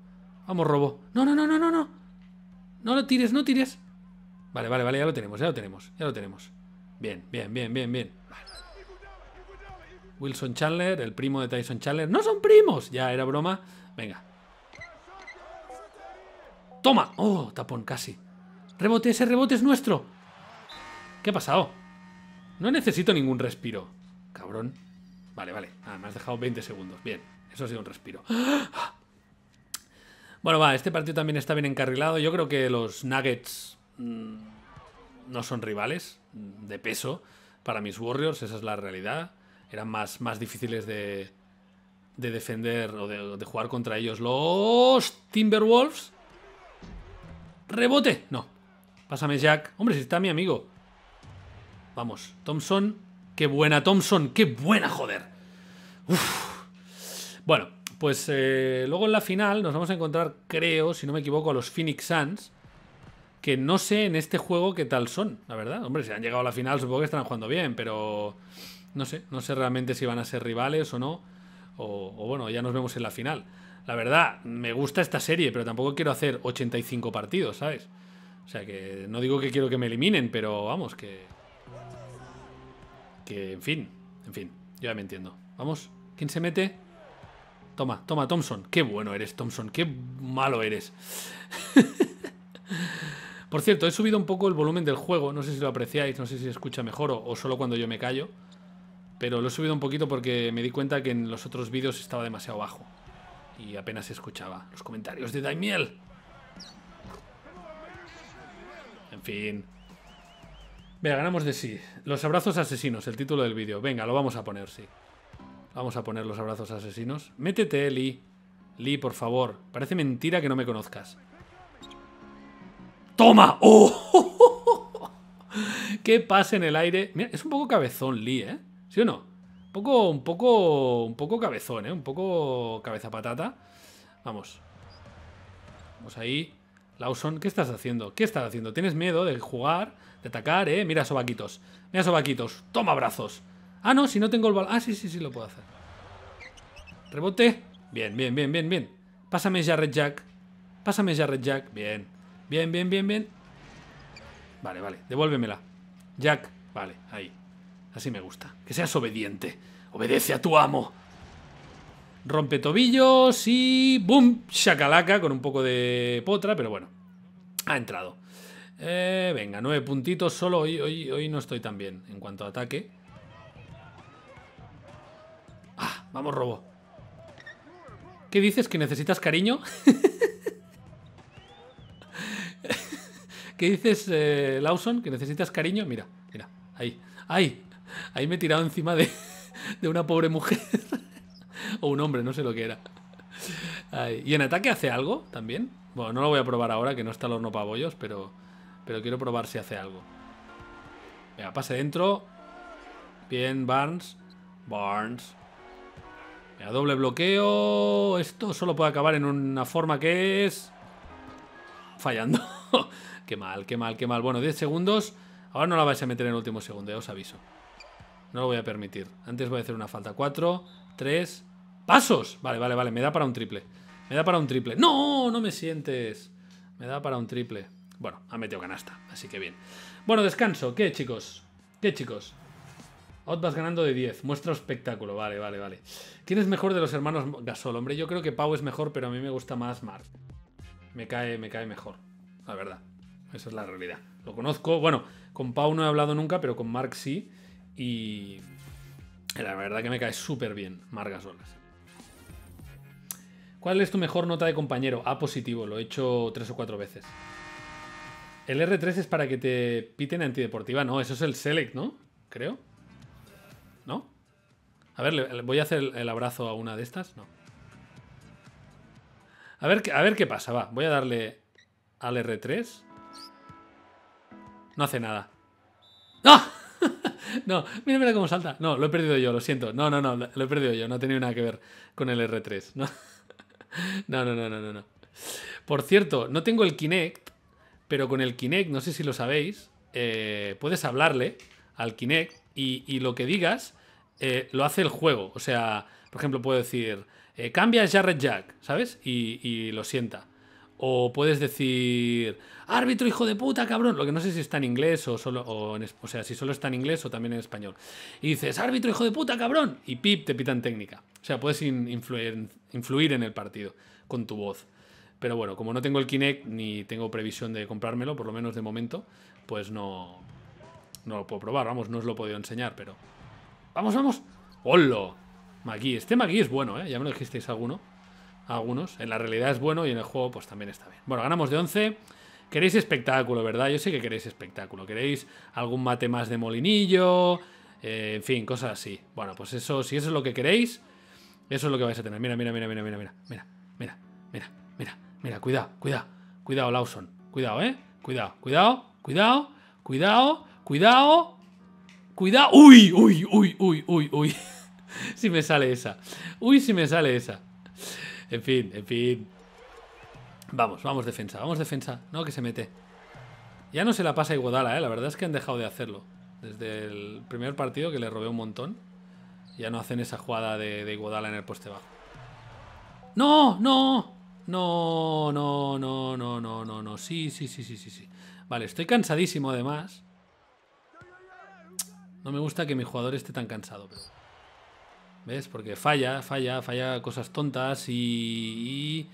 Vamos, robo. No, no, no, no, no, no. No lo tires, no tires. Vale, vale, vale, ya lo tenemos, ya lo tenemos, ya lo tenemos. Bien, bien, bien, bien, bien. Vale. Wilson Chandler, el primo de Tyson Chandler. ¡No son primos! Ya, era broma. Venga. ¡Toma! ¡Oh! Tapón casi. ¡Rebote! ¡Ese rebote es nuestro! ¿Qué ha pasado? No necesito ningún respiro. Cabrón. Vale, vale. Ah, me has dejado 20 segundos. Bien. Eso ha sido un respiro. ¡Ah! Bueno, va. Este partido también está bien encarrilado. Yo creo que los Nuggets no son rivales de peso para mis Warriors. Esa es la realidad. Eran más difíciles de defender o de jugar contra ellos los Timberwolves. ¡Rebote! No. Pásame, Jack. Hombre, si está mi amigo. Vamos. Thompson. ¡Qué buena, Thompson! ¡Qué buena, joder! Uf. Bueno, pues luego en la final nos vamos a encontrar, creo, si no me equivoco, a los Phoenix Suns. Que no sé en este juego qué tal son, la verdad. Hombre, si han llegado a la final supongo que estarán jugando bien, pero... No sé realmente si van a ser rivales o no. O bueno, ya nos vemos en la final. La verdad, me gusta esta serie, pero tampoco quiero hacer 85 partidos, ¿sabes? O sea, que no digo que quiero que me eliminen, pero vamos, que en fin, yo ya me entiendo. Vamos, ¿quién se mete? Toma, toma, Thompson. Qué bueno eres, Thompson, qué malo eres. Por cierto, he subido un poco el volumen del juego. No sé si lo apreciáis, no sé si se escucha mejor o solo cuando yo me callo. Pero lo he subido un poquito porque me di cuenta que en los otros vídeos estaba demasiado bajo y apenas se escuchaba los comentarios de Daimiel. En fin. Venga, ganamos de sí. Los abrazos asesinos, el título del vídeo. Venga, lo vamos a poner, sí. Vamos a poner los abrazos asesinos. Métete, Lee. Lee, por favor. Parece mentira que no me conozcas. ¡Toma! ¡Oh! ¡Qué pase en el aire! Mira, es un poco cabezón, Lee, ¿eh? ¿Sí o no? Un poco cabezón, ¿eh? Un poco cabeza patata. Vamos. Vamos ahí. Lawson, ¿qué estás haciendo? ¿Qué estás haciendo? ¿Tienes miedo de jugar? ¿De atacar? ¿Eh? Mira, sobaquitos. Mira, sobaquitos. Toma brazos. Ah, no, si no tengo el balón. Ah, sí, lo puedo hacer. Rebote. Bien. Pásame Jarrett Jack. Bien. Bien. Vale. Devuélvemela. Jack. Vale, ahí. Así me gusta. Que seas obediente. Obedece a tu amo. Rompe tobillos y... ¡Bum! Shakalaka con un poco de potra, pero bueno. Ha entrado. Venga, 9 puntitos solo. Hoy no estoy tan bien en cuanto a ataque. ¡Ah! Vamos, robo. ¿Qué dices? ¿Que necesitas cariño? ¿Qué dices, Lawson? ¿Que necesitas cariño? Mira. Ahí. ¡Ay! Ahí me he tirado encima de una pobre mujer. O un hombre, no sé lo que era. Ay, ¿y en ataque hace algo también? Bueno, no lo voy a probar ahora, que no está el horno para bollos, pero quiero probar si hace algo. Venga, pase dentro. Bien, Barnes. Venga, doble bloqueo. Esto solo puede acabar en una forma que es... fallando. Qué mal. Bueno, 10 segundos. Ahora no la vais a meter en el último segundo, ya os aviso. No lo voy a permitir. Antes voy a hacer una falta. 4, 3... ¡Pasos! Vale. Me da para un triple. ¡No! No me sientes. Me da para un triple. Bueno, ha metido canasta. Así que bien. Bueno, descanso. ¿Qué, chicos? Out vas ganando de 10. Muestra espectáculo. Vale. ¿Quién es mejor de los hermanos Gasol? Hombre, yo creo que Pau es mejor, pero a mí me gusta más Marc. Me cae mejor. La verdad. Esa es la realidad. Lo conozco. Bueno, con Pau no he hablado nunca, pero con Marc sí. Y la verdad que me cae súper bien Marc Gasol. ¿Cuál es tu mejor nota de compañero? A positivo, lo he hecho 3 o 4 veces. El R3 es para que te piten antideportiva. No, eso es el Select, ¿no? Creo. ¿No? A ver, voy a hacer el abrazo a una de estas. No. A ver qué pasa, va. Voy a darle al R3. No hace nada. ¡Ah! No, mira cómo salta. No, lo he perdido yo, lo siento. No, lo he perdido yo. No ha tenido nada que ver con el R3. No. Por cierto, no tengo el Kinect, pero con el Kinect, no sé si lo sabéis, puedes hablarle al Kinect y lo que digas lo hace el juego. O sea, por ejemplo, puedo decir, cambia Jarrett Jack, ¿sabes? Y lo sienta. O puedes decir, árbitro, hijo de puta, cabrón. Lo que no sé si está en inglés o sea, si solo está en inglés o también en español. Y dices, árbitro, hijo de puta, cabrón. Y pip, te pitan técnica. O sea, puedes influir en el partido con tu voz. Pero bueno, como no tengo el Kinect ni tengo previsión de comprármelo, por lo menos de momento, pues no lo puedo probar. Vamos, no os lo he podido enseñar, pero... ¡Vamos, vamos! ¡Holo! Magui. Este Magui es bueno, ¿eh? Ya me lo dijisteis algunos. En la realidad es bueno y en el juego pues también está bien. Bueno, ganamos de 11. Queréis espectáculo, ¿verdad? Yo sé que queréis espectáculo. Queréis algún mate más de Molinillo... en fin, cosas así. Bueno, pues eso, si eso es lo que queréis, eso es lo que vais a tener. Mira, mira, mira, mira, mira, mira, mira, mira, mira, mira, mira, cuidado, cuidado, cuidado, Lawson, cuidado, cuidado, cuidado, cuidado, cuidado, cuidado, cuidado, uy, uy, uy, uy, uy, uy, si me sale esa, uy, si me sale esa, en fin, vamos, vamos defensa, no, que se mete, ya no se la pasa a Iguodala, la verdad es que han dejado de hacerlo. Desde el primer partido que le robé un montón. Ya no hacen esa jugada de Iguodala en el poste bajo. ¡No! ¡No! ¡No! ¡No! ¡No! ¡No! ¡No! ¡No! ¡No! Sí, sí, sí, sí, sí, sí. Vale, estoy cansadísimo además. No me gusta que mi jugador esté tan cansado, pero... ¿Ves? Porque falla cosas tontas y...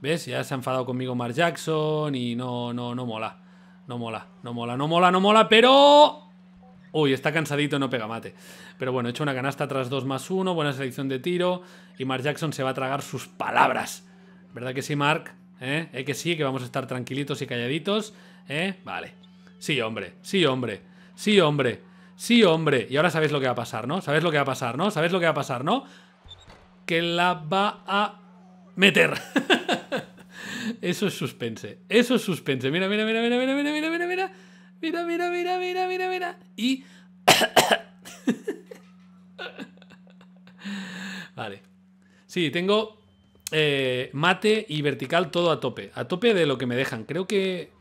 ¿Ves? Ya se ha enfadado conmigo Mark Jackson y no mola. No mola, pero... Uy, está cansadito, no pega mate. Pero bueno, he hecho una canasta tras 2+1. Buena selección de tiro. Y Mark Jackson se va a tragar sus palabras. ¿Verdad que sí, Mark? ¿Eh que sí? Que vamos a estar tranquilitos y calladitos. Vale. Sí, hombre. Sí, hombre. Sí, hombre. Sí, hombre. Y ahora sabéis lo que va a pasar, ¿no? ¿Sabéis lo que va a pasar, no? Que la va a meter. Eso es suspense. Eso es suspense. Mira, mira, mira, mira, mira, mira, mira, mira, mira. Mira. Y... Vale. Sí, tengo mate y vertical todo a tope. A tope de lo que me dejan. Creo que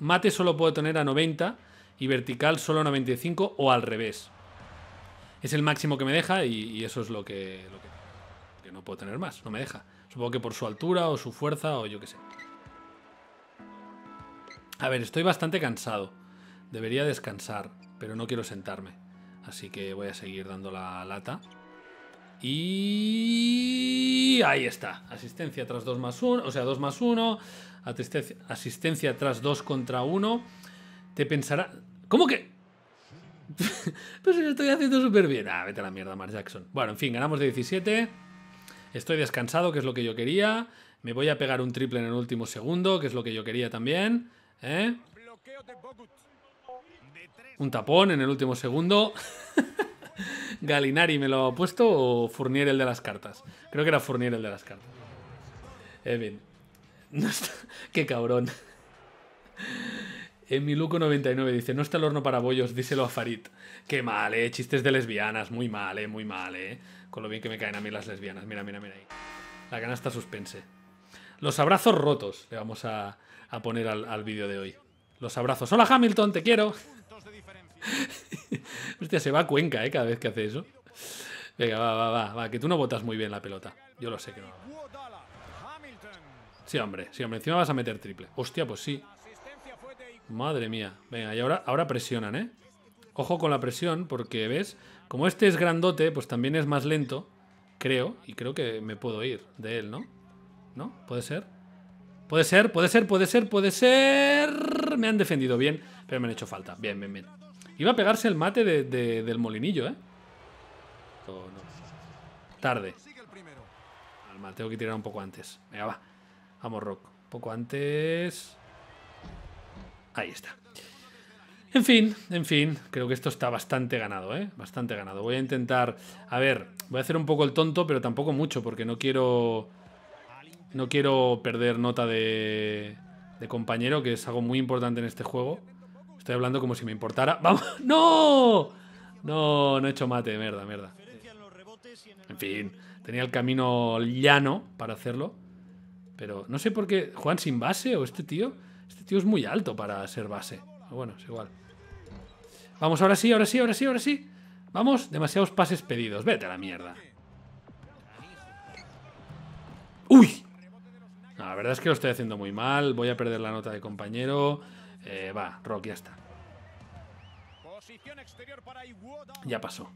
mate solo puedo tener a 90 y vertical solo a 95 o al revés. Es el máximo que me deja y eso es lo que no puedo tener más. No me deja. Supongo que por su altura o su fuerza o yo qué sé. A ver, estoy bastante cansado. Debería descansar, pero no quiero sentarme. Así que voy a seguir dando la lata. Y... ahí está. Asistencia tras 2+1. O sea, 2+1. Asistencia tras 2 contra 1. Te pensará... ¿Cómo que? Pues lo estoy haciendo súper bien. Ah, vete a la mierda, Mark Jackson. Bueno, en fin, ganamos de 17. Estoy descansado, que es lo que yo quería. Me voy a pegar un triple en el último segundo, que es lo que yo quería también. Un tapón en el último segundo. Gallinari me lo ha puesto o Fournier el de las cartas. Creo que era Fournier el de las cartas. Bien. No está... Qué cabrón. Emiluco 99 dice, no está el horno para bollos, díselo a Faried. Qué mal, chistes de lesbianas, muy mal, muy mal, con lo bien que me caen a mí las lesbianas. Mira, mira, mira ahí. La canasta suspense. Los abrazos rotos le vamos a poner al vídeo de hoy. Los abrazos. ¡Hola, Hamilton! ¡Te quiero! Hostia, se va a Cuenca, cada vez que hace eso. Venga, va, que tú no botas muy bien la pelota. Yo lo sé que no. Sí, hombre. Encima vas a meter triple. Hostia, pues sí. Madre mía. Venga, y ahora presionan, Ojo con la presión, porque, ¿ves? Como este es grandote, pues también es más lento, creo. Y creo que me puedo ir de él, ¿no? ¿No? Puede ser. Me han defendido bien, pero me han hecho falta. Bien. Iba a pegarse el mate del molinillo, Oh, no. Tarde. Al mate, tengo que tirar un poco antes. Venga, va. Vamos, Rock. Un poco antes. Ahí está. En fin. Creo que esto está bastante ganado, Bastante ganado. Voy a intentar... A ver, voy a hacer un poco el tonto, pero tampoco mucho, porque no quiero... No quiero perder nota de compañero, que es algo muy importante en este juego. Estoy hablando como si me importara. ¡Vamos! ¡No! No he hecho mate, mierda. En fin, tenía el camino llano para hacerlo. Pero no sé por qué. ¿Juegan sin base o este tío? Este tío es muy alto para ser base. Bueno, es igual. Vamos, ahora sí. Vamos, demasiados pases pedidos. Vete a la mierda. ¡Uy! No, la verdad es que lo estoy haciendo muy mal. Voy a perder la nota de compañero. Rock, ya está. Ya pasó.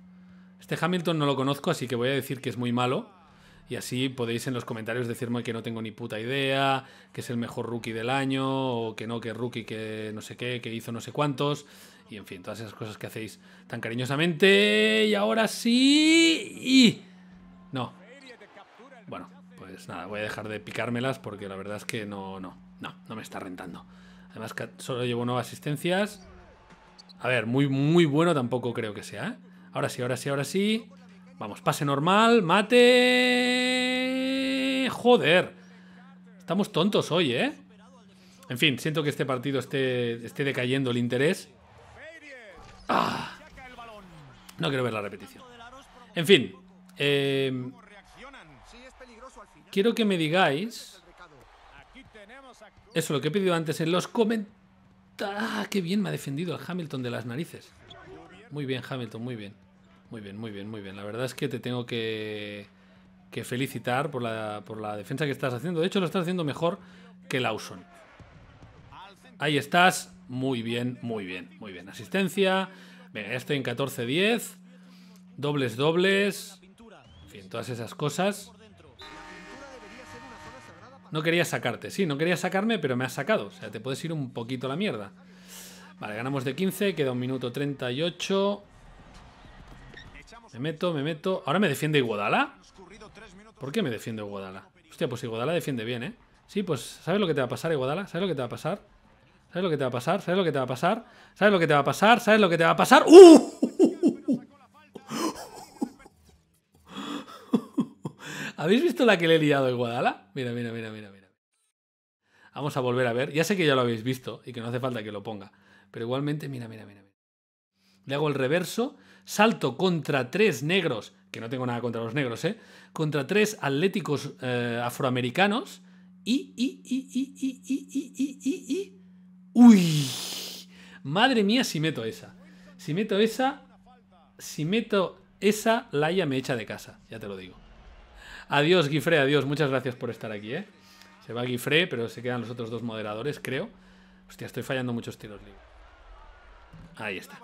Este Hamilton no lo conozco, así que voy a decir que es muy malo. Y así podéis en los comentarios decirme que no tengo ni puta idea, que es el mejor rookie del año, o que no, que rookie que no sé qué, que hizo no sé cuántos, y en fin, todas esas cosas que hacéis tan cariñosamente. Y ahora sí... y... no. Bueno, pues nada, voy a dejar de picármelas porque la verdad es que no me está rentando. Además que solo llevo 9 asistencias. A ver, muy bueno tampoco creo que sea, ¿eh? Ahora sí, ahora sí, ahora sí. Vamos, pase normal, mate... joder. Estamos tontos hoy, ¿eh? En fin, siento que este partido esté decayendo el interés. ¡Ah! No quiero ver la repetición. En fin. Quiero que me digáis... eso, lo que he pedido antes en los comentarios. ¡Ah, qué bien me ha defendido el Hamilton de las narices! Muy bien, Hamilton, muy bien. Muy bien, muy bien, muy bien. La verdad es que te tengo que felicitar por la defensa que estás haciendo. De hecho, lo estás haciendo mejor que Lawson. Ahí estás. Muy bien, muy bien, muy bien. Asistencia. Venga, ya estoy en 14-10. Dobles, dobles. En fin, todas esas cosas. No quería sacarte. Sí, no quería sacarme, pero me has sacado. O sea, te puedes ir un poquito a la mierda. Vale, ganamos de 15. Queda 1 minuto 38. Me meto. ¿Ahora me defiende Iguodala? ¿Por qué me defiende Iguodala? Hostia, pues Iguodala defiende bien, ¿eh? Sí, pues ¿sabes lo que te va a pasar, Iguodala? ¿Sabes lo que te va a pasar? ¿Sabes lo que te va a pasar? ¿Sabes lo que te va a pasar? ¿Sabes lo que te va a pasar? ¿Sabes lo que te va a pasar? ¿Habéis visto la que le he liado a Iguodala? Mira, mira, mira, mira, mira. Vamos a volver a ver. Ya sé que ya lo habéis visto y que no hace falta que lo ponga. Pero igualmente, mira, mira, mira. Le hago el reverso. Salto contra 3 negros, que no tengo nada contra los negros, ¿eh? Contra 3 atléticos afroamericanos. Y... ¡uy! Madre mía, si meto esa. Si meto esa, Laia me echa de casa, ya te lo digo. Adiós, Gifré, adiós. Muchas gracias por estar aquí, ¿eh? Se va Gifré, pero se quedan los otros 2 moderadores, creo. Hostia, estoy fallando muchos tiros libres. Ahí está.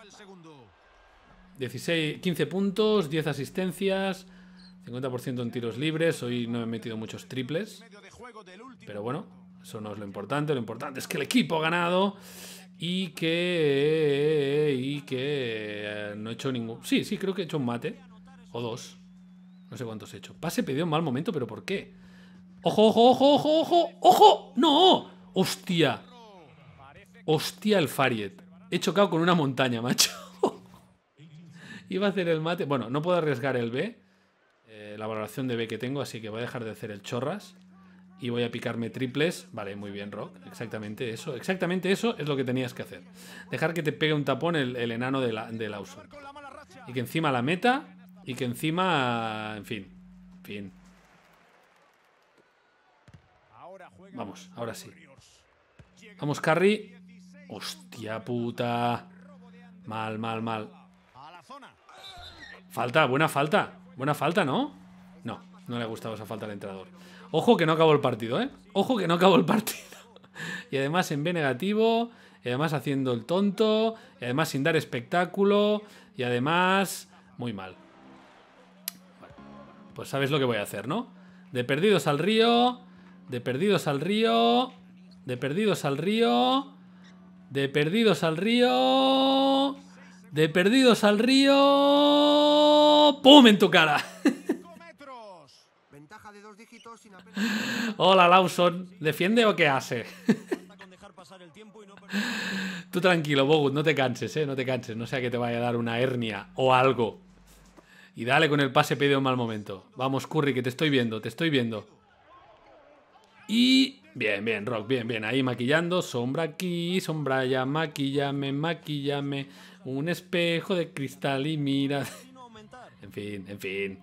15 puntos, 10 asistencias, 50% en tiros libres. Hoy no he metido muchos triples, pero bueno, eso no es lo importante. Lo importante es que el equipo ha ganado y que no he hecho ningún... Sí, creo que he hecho un mate o 2. No sé cuántos he hecho. Pase pedido en mal momento, pero ¿por qué? ¡Ojo, ojo, ojo, ojo, ojo! ¡Ojo! ¡No! ¡Hostia! ¡Hostia el Faried! He chocado con una montaña, macho. Iba a hacer el mate. Bueno, no puedo arriesgar el B. La valoración de B que tengo, así que voy a dejar de hacer el chorras. Y voy a picarme triples. Vale, muy bien, Rock. Exactamente eso. Exactamente eso es lo que tenías que hacer. Dejar que te pegue un tapón el enano de Lawson. Y que encima la meta. Y que encima... en fin. En fin. Vamos, ahora sí. Vamos, Curry. Hostia puta. Mal, mal, mal. Falta, buena falta. Buena falta, ¿no? No, no le ha gustado esa falta al entrenador. Ojo que no acabó el partido, ¿eh? Ojo que no acabó el partido. Y además en B negativo. Y además haciendo el tonto. Y además sin dar espectáculo. Y además... muy mal. Bueno, pues sabes lo que voy a hacer, ¿no? De perdidos al río. De perdidos al río. De perdidos al río. De perdidos al río. De perdidos al río... ¡pum! En tu cara. Hola, Lawson. ¿Defiende o qué hace? Tú tranquilo, Bogut. No te canses, ¿eh? No te canses. No sea que te vaya a dar una hernia o algo. Y dale con el pase pedido en mal momento. Vamos, Curry, que te estoy viendo. Te estoy viendo. Y... bien, bien, Rock, bien, bien. Ahí maquillando. Sombra aquí, sombra allá. Maquillame, maquillame. Un espejo de cristal y mira. En fin, en fin.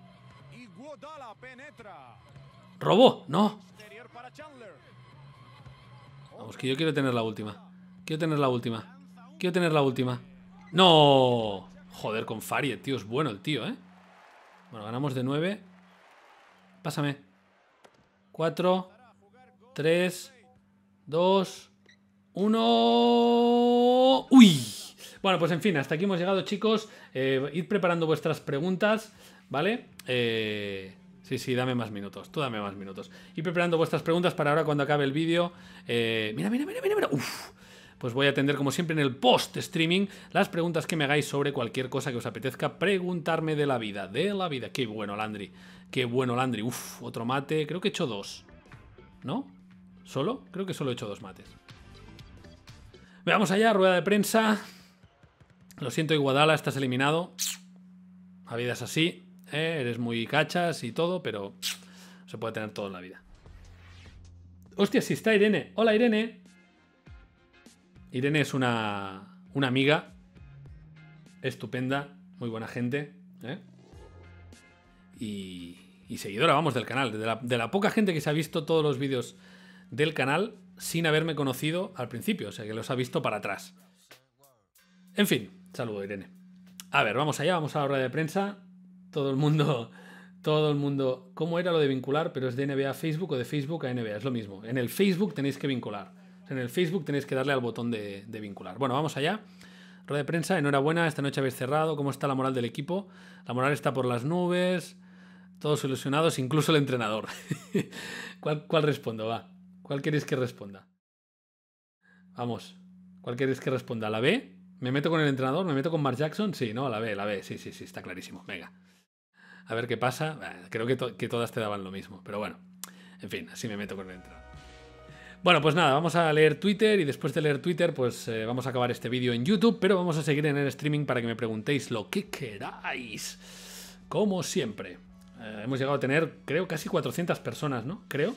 ¿Robó? No. Vamos, que yo quiero tener la última. Quiero tener la última. Quiero tener la última. ¡No! Joder, con Faried, tío. Es bueno el tío, ¿eh? Bueno, ganamos de 9. Pásame. 4. 3, 2, 1... ¡uy! Bueno, pues en fin, hasta aquí hemos llegado, chicos. Id preparando vuestras preguntas, ¿vale? Sí, dame más minutos. Tú dame más minutos. Y preparando vuestras preguntas para ahora cuando acabe el vídeo. Mira. Uf. Pues voy a atender, como siempre, en el post-streaming las preguntas que me hagáis sobre cualquier cosa que os apetezca preguntarme de la vida. Qué bueno, Landry. Uf, otro mate. Creo que he hecho dos. ¿No? ¿Solo? Creo que solo he hecho dos mates. Veamos allá, rueda de prensa. Lo siento, Iguodala, estás eliminado. La vida es así. Eres muy cachas y todo, pero se puede tener todo en la vida. Hostia, si está Irene. Hola, Irene. Irene es una amiga estupenda, muy buena gente, y seguidora, vamos, del canal. De la poca gente que se ha visto todos los vídeos del canal sin haberme conocido al principio, o sea que los ha visto para atrás. En fin, saludo, Irene. A ver, vamos allá, vamos a la rueda de prensa. Todo el mundo... ¿Cómo era lo de vincular? Pero es de NBA a Facebook o de Facebook a NBA, es lo mismo. En el Facebook tenéis que vincular. En el Facebook tenéis que darle al botón de vincular. Bueno, vamos allá. Rueda de prensa. Enhorabuena, esta noche habéis cerrado. ¿Cómo está la moral del equipo? La moral está por las nubes. Todos ilusionados, incluso el entrenador. ¿Cuál respondo? Va. ¿Cuál queréis que responda? Vamos. ¿Cuál queréis que responda? ¿La B? ¿Me meto con el entrenador? ¿Me meto con Mark Jackson? Sí, ¿no? La B. Sí, está clarísimo. Venga. A ver qué pasa. Bueno, creo que todas te daban lo mismo. Pero bueno. En fin, así me meto con el entrenador. Bueno, pues nada, vamos a leer Twitter y después de leer Twitter, pues vamos a acabar este vídeo en YouTube, pero vamos a seguir en el streaming para que me preguntéis lo que queráis, como siempre. Hemos llegado a tener, creo, casi 400 personas, ¿no? Creo.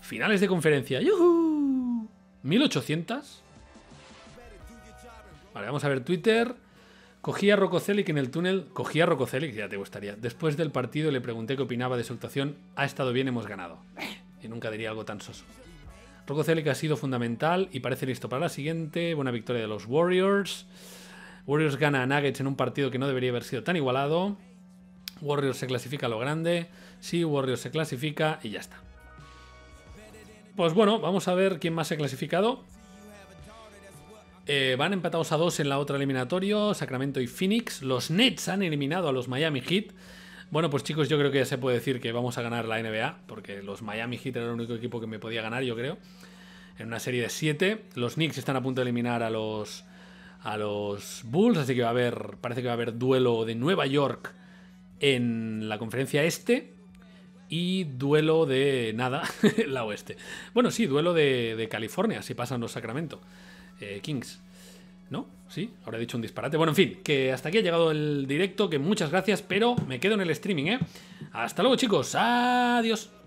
Finales de conferencia. ¡Yuhu! 1800. Vale, vamos a ver Twitter. Cogí a Rococelic en el túnel. Ya te gustaría. Después del partido le pregunté qué opinaba de su actuación. Ha estado bien, hemos ganado. Y nunca diría algo tan soso. Rococelic ha sido fundamental y parece listo para la siguiente. Buena victoria de los Warriors. Warriors gana a Nuggets en un partido que no debería haber sido tan igualado. Warriors se clasifica a lo grande. Sí, Warriors se clasifica y ya está. Pues bueno, vamos a ver quién más se ha clasificado. Van empatados a 2 en la otra eliminatoria, Sacramento y Phoenix. Los Nets han eliminado a los Miami Heat. Bueno, pues chicos, yo creo que ya se puede decir que vamos a ganar la NBA, porque los Miami Heat era el único equipo que me podía ganar, yo creo, en una serie de 7. Los Knicks están a punto de eliminar a los Bulls, así que va a haber, parece que va a haber duelo de Nueva York en la conferencia este y duelo de nada la oeste. Bueno, sí, duelo de California, si pasan los Sacramento Kings, ¿no? Sí, ahora he dicho un disparate. Bueno, en fin, que hasta aquí ha llegado el directo, que muchas gracias, pero me quedo en el streaming, Hasta luego, chicos. Adiós.